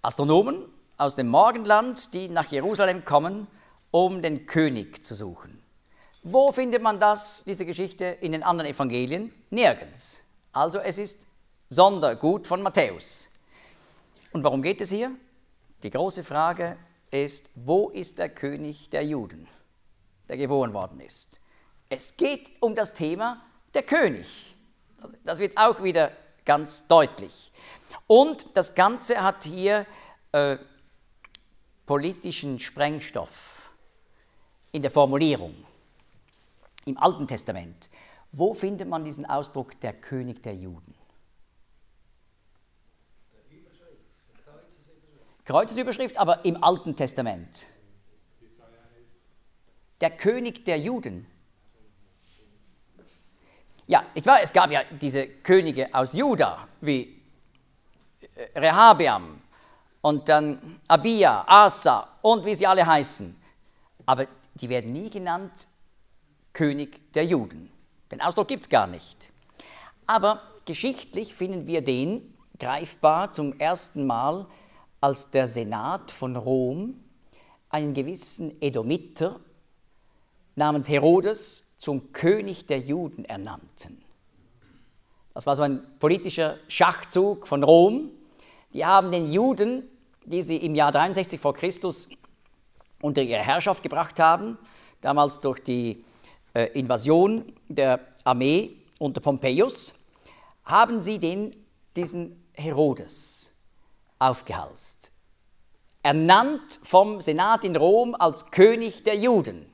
Astronomen aus dem Morgenland, die nach Jerusalem kommen, um den König zu suchen. Wo findet man das, diese Geschichte, in den anderen Evangelien? Nirgends. Also es ist Sondergut von Matthäus. Und warum geht es hier? Die große Frage ist, wo ist der König der Juden, der geboren worden ist? Es geht um das Thema der König. Das wird auch wieder ganz deutlich. Und das Ganze hat hier politischen Sprengstoff in der Formulierung. Im Alten Testament, wo findet man diesen Ausdruck, der König der Juden? Der Überschrift, der Kreuzesüberschrift. Kreuzesüberschrift, aber im Alten Testament. Der König der Juden. Ja, nicht wahr? Es gab ja diese Könige aus Juda, wie Rehabeam und dann Abia, Asa und wie sie alle heißen. Aber die werden nie genannt, König der Juden. Den Ausdruck gibt es gar nicht. Aber geschichtlich finden wir den greifbar zum ersten Mal, als der Senat von Rom einen gewissen Edomiter namens Herodes zum König der Juden ernannten. Das war so ein politischer Schachzug von Rom. Die haben den Juden, die sie im Jahr 63 vor Christus unter ihre Herrschaft gebracht haben, damals durch die Invasion der Armee unter Pompeius, haben sie diesen Herodes aufgehalst. Ernannt vom Senat in Rom als König der Juden.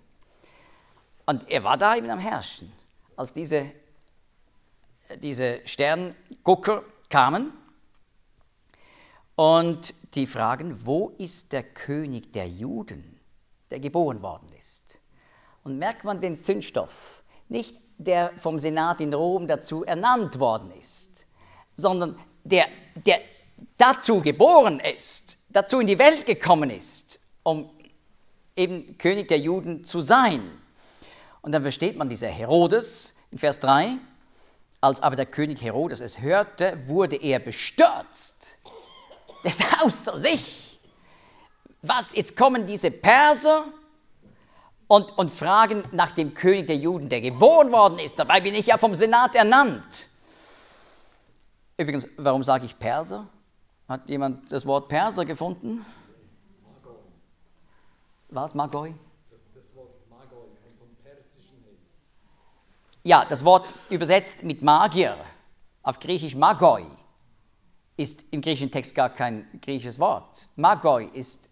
Und er war da eben am Herrschen, als diese Sterngucker kamen. Und die fragen, wo ist der König der Juden, der geboren worden ist? Und merkt man den Zündstoff, nicht der vom Senat in Rom dazu ernannt worden ist, sondern der dazu geboren ist, dazu in die Welt gekommen ist, um eben König der Juden zu sein. Und dann versteht man dieser Herodes in Vers 3, als aber der König Herodes es hörte, wurde er bestürzt. Er ist außer sich. Was, jetzt kommen diese Perser und fragen nach dem König der Juden, der geboren worden ist. Dabei bin ich ja vom Senat ernannt. Übrigens, warum sage ich Perser? Hat jemand das Wort Perser gefunden? Magoi. Was, Magoi? Das Wort Magoi kommt vom Persischen her. Ja, das Wort übersetzt mit Magier, auf Griechisch Magoi, ist im griechischen Text gar kein griechisches Wort. Magoi ist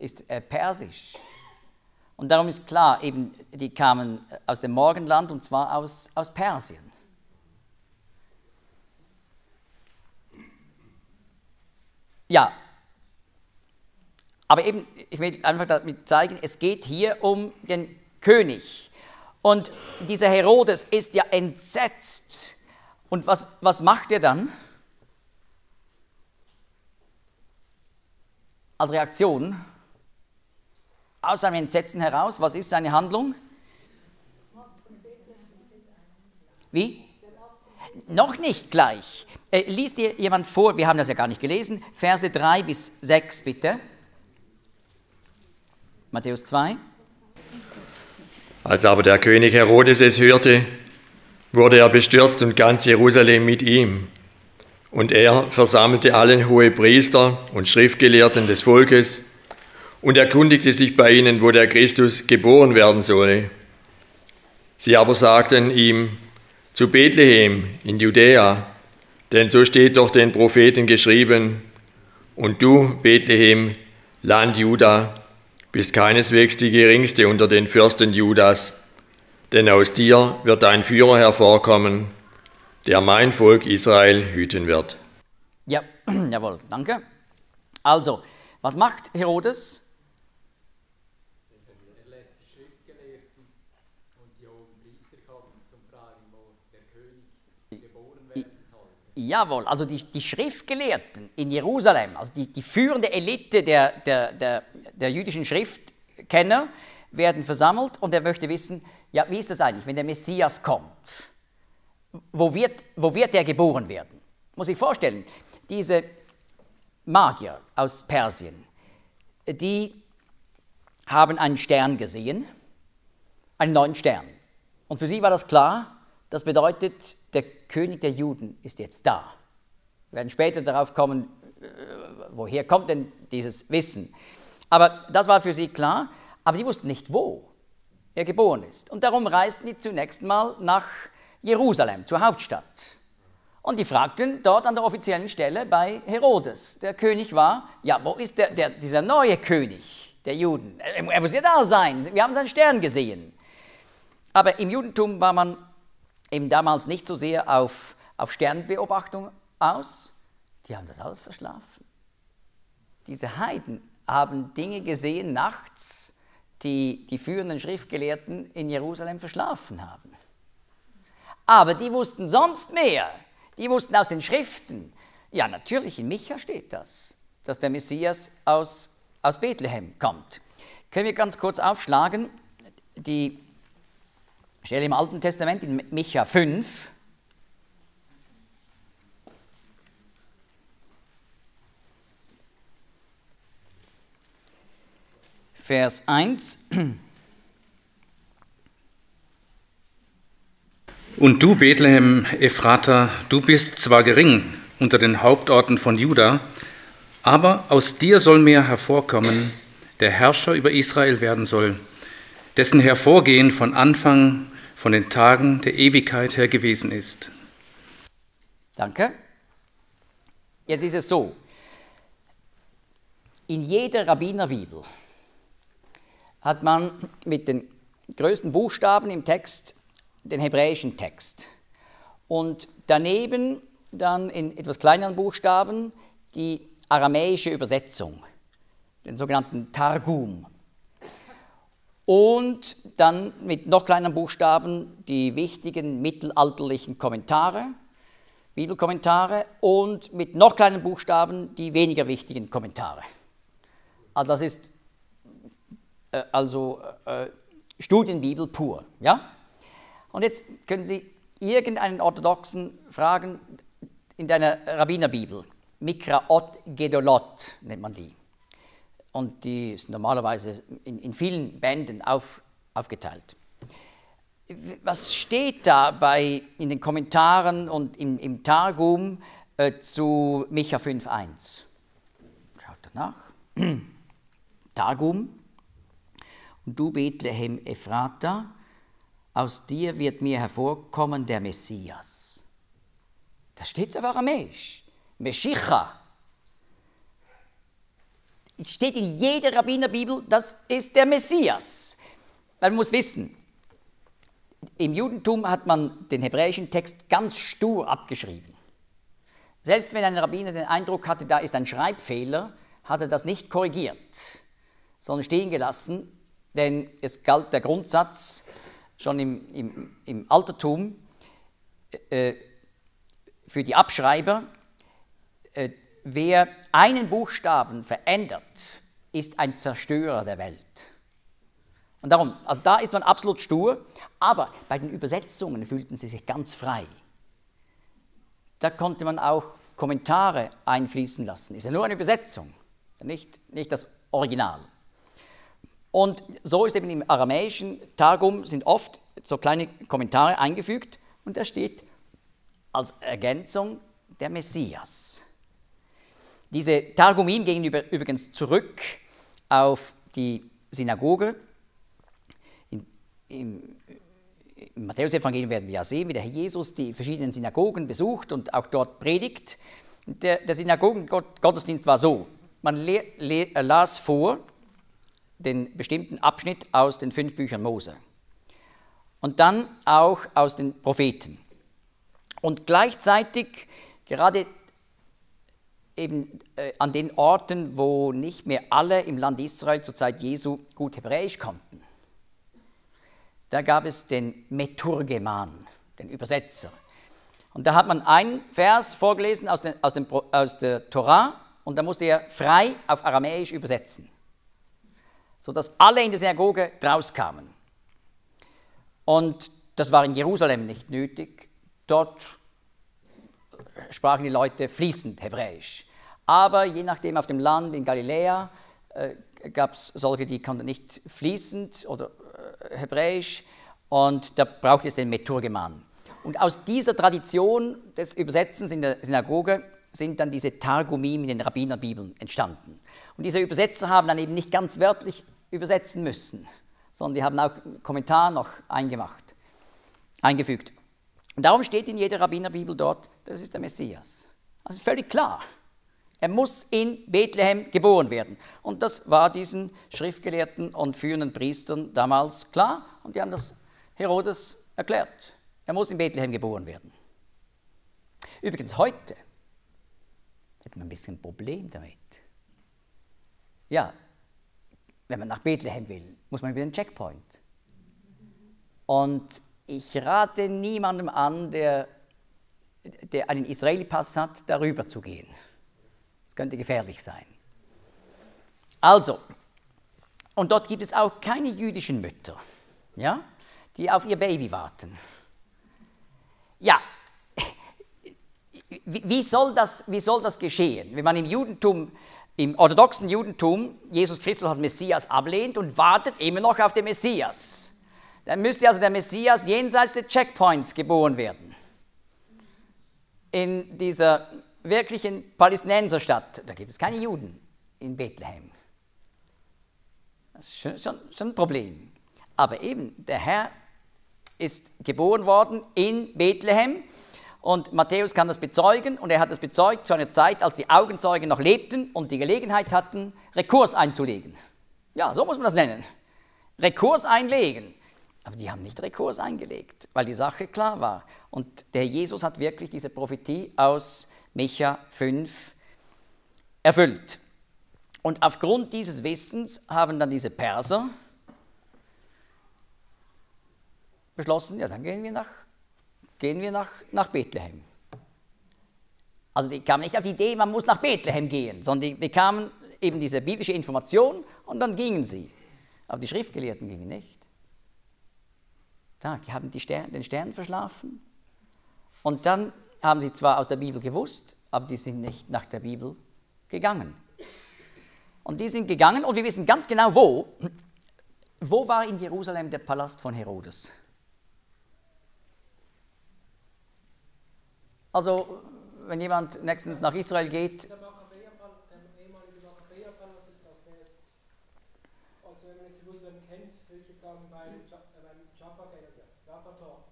Persisch. Und darum ist klar, eben, die kamen aus dem Morgenland, und zwar aus Persien. Ja, aber eben, ich will einfach damit zeigen, es geht hier um den König. Und dieser Herodes ist ja entsetzt. Und was macht er dann? Als Reaktion aus seinem Entsetzen heraus, was ist seine Handlung? Wie? Noch nicht gleich. Liest dir jemand vor, wir haben das ja gar nicht gelesen, Verse 3 bis 6 bitte. Matthäus 2. Als aber der König Herodes es hörte, wurde er bestürzt und ganz Jerusalem mit ihm. Und er versammelte alle Hohepriester und Schriftgelehrten des Volkes und erkundigte sich bei ihnen, wo der Christus geboren werden solle. Sie aber sagten ihm, zu Bethlehem in Judäa, denn so steht doch den Propheten geschrieben, und du, Bethlehem, Land Juda, bist keineswegs die geringste unter den Fürsten Judas, denn aus dir wird ein Führer hervorkommen, der mein Volk Israel hüten wird. Ja, jawohl, danke. Also, was macht Herodes? Er lässt die Schriftgelehrten und die Hohenpriester kommen zum Fragen, wo der König geboren werden soll. Jawohl, also die Schriftgelehrten in Jerusalem, also die führende Elite der jüdischen Schriftkenner, werden versammelt, und er möchte wissen, ja, wie ist das eigentlich, wenn der Messias kommt? Wo wird er geboren werden? Muss ich vorstellen, diese Magier aus Persien, die haben einen Stern gesehen, einen neuen Stern. Und für sie war das klar, das bedeutet, der König der Juden ist jetzt da. Wir werden später darauf kommen, woher kommt denn dieses Wissen. Aber das war für sie klar, aber die wussten nicht, wo er geboren ist. Und darum reisten die zunächst mal nach Jerusalem, zur Hauptstadt. Und die fragten dort an der offiziellen Stelle bei Herodes, der König war, ja, wo ist dieser neue König der Juden? Er muss ja da sein, wir haben seinen Stern gesehen. Aber im Judentum war man eben damals nicht so sehr auf Sternbeobachtung aus. Die haben das alles verschlafen. Diese Heiden haben Dinge gesehen nachts, die die führenden Schriftgelehrten in Jerusalem verschlafen haben. Aber die wussten sonst mehr. Die wussten aus den Schriften. Ja, natürlich, in Micha steht das, dass der Messias aus Bethlehem kommt. Können wir ganz kurz aufschlagen, die Stelle im Alten Testament, in Micha 5. Vers 1. Und du, Bethlehem, Ephrata, du bist zwar gering unter den Hauptorten von Juda, aber aus dir soll mir hervorkommen, der Herrscher über Israel werden soll, dessen Hervorgehen von Anfang, von den Tagen der Ewigkeit her gewesen ist. Danke. Jetzt ist es so, in jeder Rabbinerbibel hat man mit den größten Buchstaben im Text den hebräischen Text und daneben dann in etwas kleineren Buchstaben die aramäische Übersetzung, den sogenannten Targum, und dann mit noch kleineren Buchstaben die wichtigen mittelalterlichen Kommentare, Bibelkommentare und mit noch kleinen Buchstaben die weniger wichtigen Kommentare. Also das ist Studienbibel pur. Ja? Und jetzt können Sie irgendeinen Orthodoxen fragen, in deiner Rabbinerbibel, Mikraot Gedolot nennt man die. Und die ist normalerweise in vielen Bänden aufgeteilt. Was steht da in den Kommentaren und im Targum zu Micha 5,1? Schaut danach. Targum. Und du, Bethlehem Ephrata, aus dir wird mir hervorkommen der Messias. Da steht es auf Aramäisch. Meschicha. Es steht in jeder Rabbinerbibel, das ist der Messias. Man muss wissen, im Judentum hat man den hebräischen Text ganz stur abgeschrieben. Selbst wenn ein Rabbiner den Eindruck hatte, da ist ein Schreibfehler, hat er das nicht korrigiert, sondern stehen gelassen, denn es galt der Grundsatz schon im Altertum für die Abschreiber, wer einen Buchstaben verändert, ist ein Zerstörer der Welt. Und darum, also da ist man absolut stur, aber bei den Übersetzungen fühlten sie sich ganz frei. Da konnte man auch Kommentare einfließen lassen. Ist ja nur eine Übersetzung, nicht das Original. Und so ist eben im aramäischen Targum sind oft so kleine Kommentare eingefügt und da steht als Ergänzung der Messias. Diese Targumim gehen übrigens zurück auf die Synagoge. Im Matthäus-Evangelium werden wir ja sehen, wie der Herr Jesus die verschiedenen Synagogen besucht und auch dort predigt. Der Synagogengottesdienst war so, man las vor den bestimmten Abschnitt aus den 5 Büchern Mose und dann auch aus den Propheten. Und gleichzeitig, gerade eben an den Orten, wo nicht mehr alle im Land Israel zur Zeit Jesu gut Hebräisch konnten, da gab es den Meturgeman, den Übersetzer. Und da hat man einen Vers vorgelesen aus der Tora und da musste er frei auf Aramäisch übersetzen, sodass alle in der Synagoge rauskamen. Und das war in Jerusalem nicht nötig. Dort sprachen die Leute fließend Hebräisch. Aber je nachdem auf dem Land in Galiläa gab es solche, die konnten nicht fließend oder Hebräisch, und da braucht es den Meturgeman. Und aus dieser Tradition des Übersetzens in der Synagoge sind dann diese Targumim in den Rabbinerbibeln entstanden. Und diese Übersetzer haben dann eben nicht ganz wörtlich übersetzen müssen, sondern die haben auch Kommentar noch eingefügt. Und darum steht in jeder Rabbinerbibel dort, das ist der Messias. Das ist völlig klar. Er muss in Bethlehem geboren werden. Und das war diesen Schriftgelehrten und führenden Priestern damals klar. Und die haben das Herodes erklärt. Er muss in Bethlehem geboren werden. Übrigens heute hat man ein bisschen ein Problem damit. Ja, wenn man nach Bethlehem will, muss man über den Checkpoint. Und ich rate niemandem an, der einen Israeli-Pass hat, darüber zu gehen. Das könnte gefährlich sein. Also, und dort gibt es auch keine jüdischen Mütter, ja, die auf ihr Baby warten. Ja, wie soll das geschehen, wenn man im Judentum, im orthodoxen Judentum, Jesus Christus als Messias ablehnt und wartet immer noch auf den Messias? Dann müsste also der Messias jenseits der Checkpoints geboren werden. In dieser wirklichen Palästinenserstadt, da gibt es keine Juden in Bethlehem. Das ist schon ein Problem. Aber eben, der Herr ist geboren worden in Bethlehem und Matthäus kann das bezeugen und er hat das bezeugt zu einer Zeit, als die Augenzeugen noch lebten und die Gelegenheit hatten, Rekurs einzulegen. Ja, so muss man das nennen. Rekurs einlegen. Aber die haben nicht Rekurs eingelegt, weil die Sache klar war. Und der Jesus hat wirklich diese Prophetie aus Micha 5 erfüllt. Und aufgrund dieses Wissens haben dann diese Perser beschlossen, ja, dann gehen wir nach Bethlehem. Also die kamen nicht auf die Idee, man muss nach Bethlehem gehen, sondern die bekamen eben diese biblische Information und dann gingen sie. Aber die Schriftgelehrten gingen nicht. Da haben die den Stern verschlafen und dann haben sie zwar aus der Bibel gewusst, aber die sind nicht nach der Bibel gegangen. Und die sind gegangen und wir wissen ganz genau wo. Wo war in Jerusalem der Palast von Herodes? Also, wenn jemand nächstens nach Israel geht. Der ehemalige Makkabäerpalast ist das Nest. Also, wenn man jetzt Jerusalem kennt, würde ich jetzt sagen, beim Jaffa-Tor.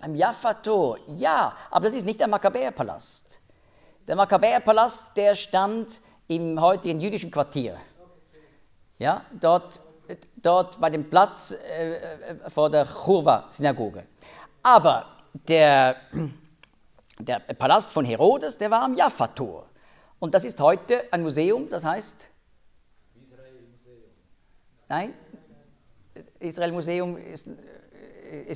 Beim Jaffa-Tor, ja, aber das ist nicht der Makkabäerpalast. Der Makkabäerpalast, der stand im heutigen jüdischen Quartier. Ja, dort bei dem Platz vor der Churwa-Synagoge. Aber der Palast von Herodes, der war am Jaffa-Tor. Und das ist heute ein Museum, das heißt? Israel-Museum. Nein, Israel-Museum ist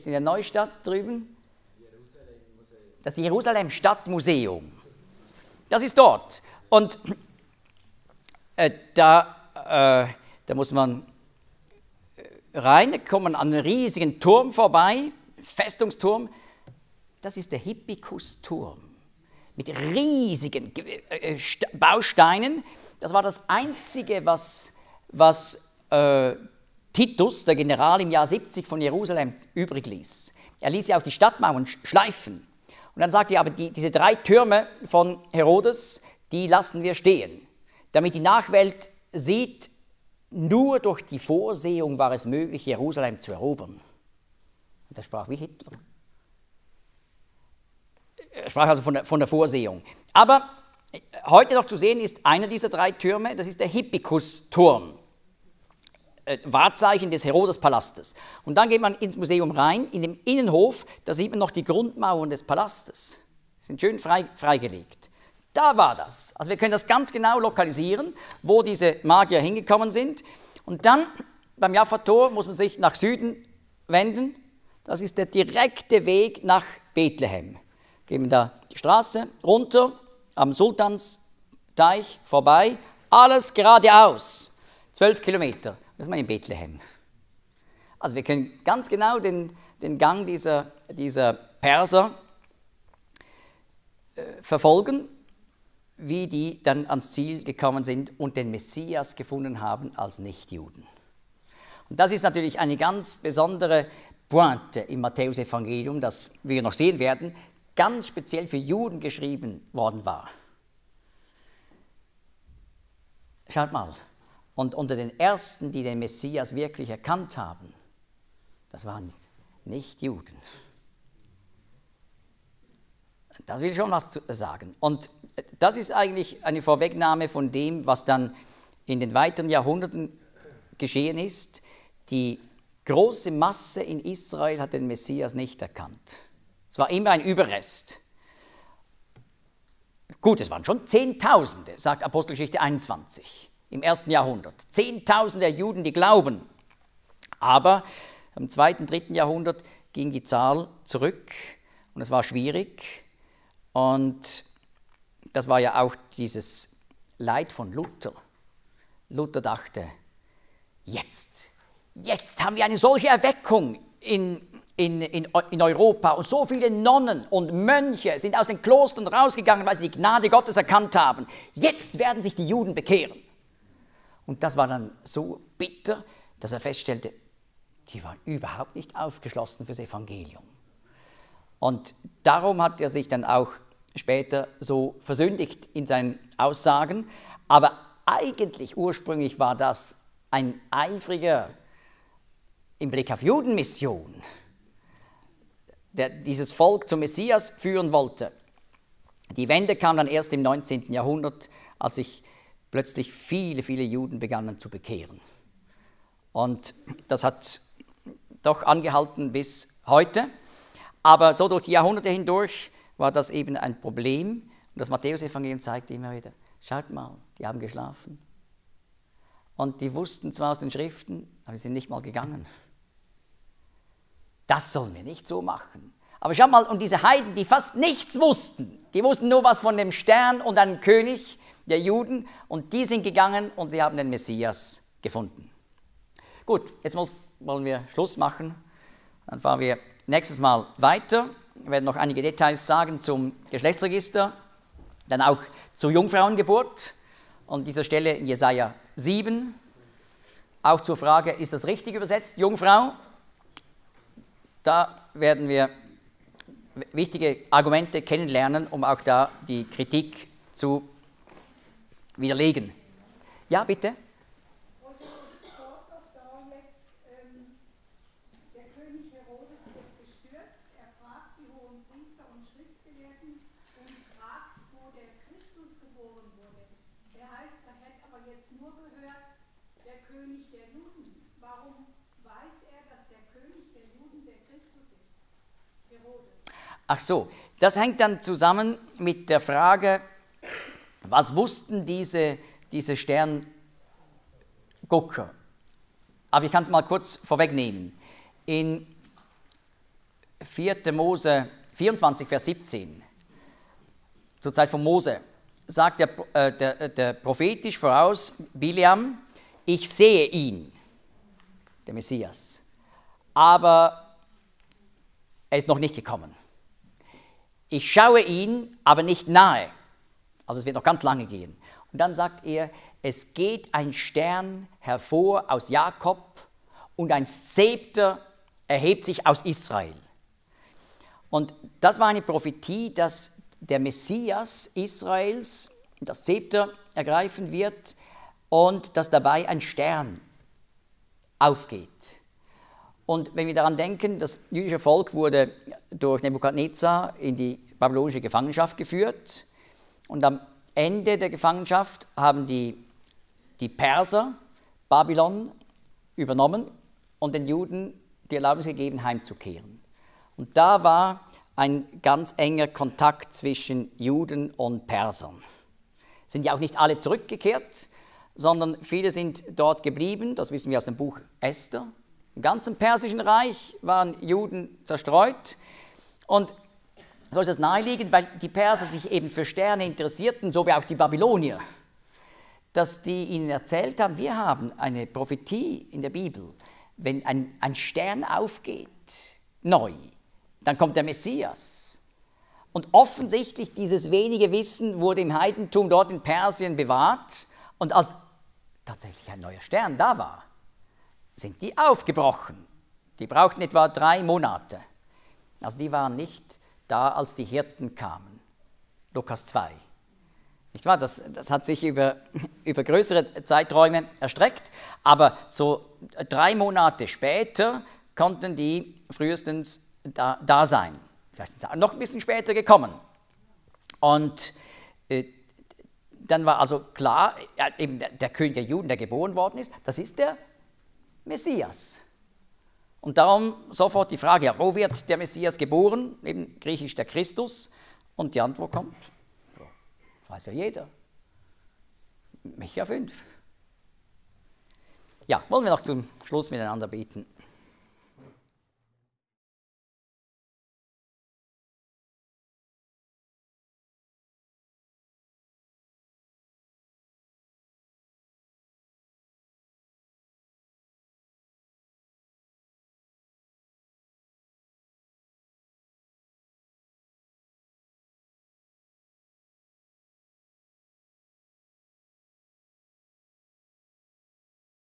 in der Neustadt drüben. Jerusalem-Museum. Das Jerusalem-Stadtmuseum. Das ist dort. Und da muss man rein, da kommt man an einem riesigen Turm vorbei, Festungsturm. Das ist der Hippikusturm mit riesigen Bausteinen. Das war das Einzige, was Titus, der General, im Jahr 70 von Jerusalem übrig ließ. Er ließ ja auch die Stadtmauern schleifen. Und dann sagte er, aber diese drei Türme von Herodes, die lassen wir stehen, damit die Nachwelt sieht, nur durch die Vorsehung war es möglich, Jerusalem zu erobern. Und das sprach wie Hitler. Er sprach also von der Vorsehung. Aber heute noch zu sehen ist einer dieser drei Türme, das ist der Hippikus-Turm, Wahrzeichen des Herodes-Palastes. Und dann geht man ins Museum rein, in dem Innenhof, da sieht man noch die Grundmauern des Palastes. Die sind schön freigelegt. Da war das. Also wir können das ganz genau lokalisieren, wo diese Magier hingekommen sind. Und dann beim Jaffa-Tor muss man sich nach Süden wenden. Das ist der direkte Weg nach Bethlehem. Gehen wir da die Straße runter, am Sultansteich vorbei, alles geradeaus, 12 Kilometer. Das ist man in Bethlehem. Also wir können ganz genau den Gang dieser Perser verfolgen, wie die dann ans Ziel gekommen sind und den Messias gefunden haben als Nichtjuden. Und das ist natürlich eine ganz besondere Pointe im Matthäusevangelium, das wir noch sehen werden, ganz speziell für Juden geschrieben worden war. Schaut mal, und unter den Ersten, die den Messias wirklich erkannt haben, das waren Nichtjuden. Das will schon was sagen. Und das ist eigentlich eine Vorwegnahme von dem, was dann in den weiteren Jahrhunderten geschehen ist. Die große Masse in Israel hat den Messias nicht erkannt. Es war immer ein Überrest. Gut, es waren schon Zehntausende, sagt Apostelgeschichte 21 im 1. Jahrhundert. Zehntausende Juden, die glauben. Aber im 2., 3. Jahrhundert ging die Zahl zurück und es war schwierig. Und das war ja auch dieses Leid von Luther. Luther dachte, jetzt haben wir eine solche Erweckung in Europa und so viele Nonnen und Mönche sind aus den Klostern rausgegangen, weil sie die Gnade Gottes erkannt haben. Jetzt werden sich die Juden bekehren. Und das war dann so bitter, dass er feststellte, die waren überhaupt nicht aufgeschlossen fürs Evangelium. Und darum hat er sich dann auch später so versündigt in seinen Aussagen. Aber eigentlich ursprünglich war das ein eifriger im Blick auf Judenmission, der dieses Volk zum Messias führen wollte. Die Wende kam dann erst im 19. Jahrhundert, als sich plötzlich viele, viele Juden begannen zu bekehren. Und das hat doch angehalten bis heute. Aber so durch die Jahrhunderte hindurch war das eben ein Problem. Und das Matthäusevangelium zeigt immer wieder, schaut mal, die haben geschlafen. Und die wussten zwar aus den Schriften, aber sie sind nicht mal gegangen. Das sollen wir nicht so machen. Aber schaut mal, und diese Heiden, die fast nichts wussten, Die wussten nur was von dem Stern und einem König der Juden. Und die sind gegangen und sie haben den Messias gefunden. Gut, jetzt wollen wir Schluss machen. Dann fahren wir nächstes Mal weiter. Wir werden noch einige Details sagen zum Geschlechtsregister, dann auch zur Jungfrauengeburt und dieser Stelle in Jesaja 7. Auch zur Frage, ist das richtig übersetzt, Jungfrau? Da werden wir wichtige Argumente kennenlernen, um auch da die Kritik zu widerlegen. Ja, bitte? Ach so, das hängt dann zusammen mit der Frage, was wussten diese Sterngucker? Aber ich kann es mal kurz vorwegnehmen. In 4. Mose 24, Vers 17, zur Zeit von Mose, sagt der prophetisch voraus Bileam, ich sehe ihn, der Messias, aber er ist noch nicht gekommen. Ich schaue ihn, aber nicht nahe. Also es wird noch ganz lange gehen. Und dann sagt er, es geht ein Stern hervor aus Jakob und ein Zepter erhebt sich aus Israel. Und das war eine Prophetie, dass der Messias Israels das Zepter ergreifen wird und dass dabei ein Stern aufgeht. Und wenn wir daran denken, das jüdische Volk wurde durch Nebukadnezar in die babylonische Gefangenschaft geführt. Und am Ende der Gefangenschaft haben die Perser Babylon übernommen und den Juden die Erlaubnis gegeben, heimzukehren. Und da war ein ganz enger Kontakt zwischen Juden und Persern. Es sind ja auch nicht alle zurückgekehrt, sondern viele sind dort geblieben, das wissen wir aus dem Buch Esther. Im ganzen persischen Reich waren Juden zerstreut und so ist das naheliegend, weil die Perser sich eben für Sterne interessierten, so wie auch die Babylonier, dass die ihnen erzählt haben, wir haben eine Prophetie in der Bibel, wenn ein Stern aufgeht, neu, dann kommt der Messias. Und offensichtlich dieses wenige Wissen wurde im Heidentum dort in Persien bewahrt und als tatsächlich ein neuer Stern da war, sind die aufgebrochen. Die brauchten etwa 3 Monate. Also die waren nicht da, als die Hirten kamen. Lukas 2. Nicht wahr? Das hat sich über größere Zeiträume erstreckt, aber so 3 Monate später konnten die frühestens da sein. Vielleicht sind sie noch ein bisschen später gekommen. Und dann war also klar, eben der König der Juden, der geboren worden ist, das ist der Messias. Und darum sofort die Frage, ja, wo wird der Messias geboren? Eben griechisch der Christus. Und die Antwort kommt, das weiß ja jeder. Micha 5. Ja, wollen wir noch zum Schluss miteinander beten.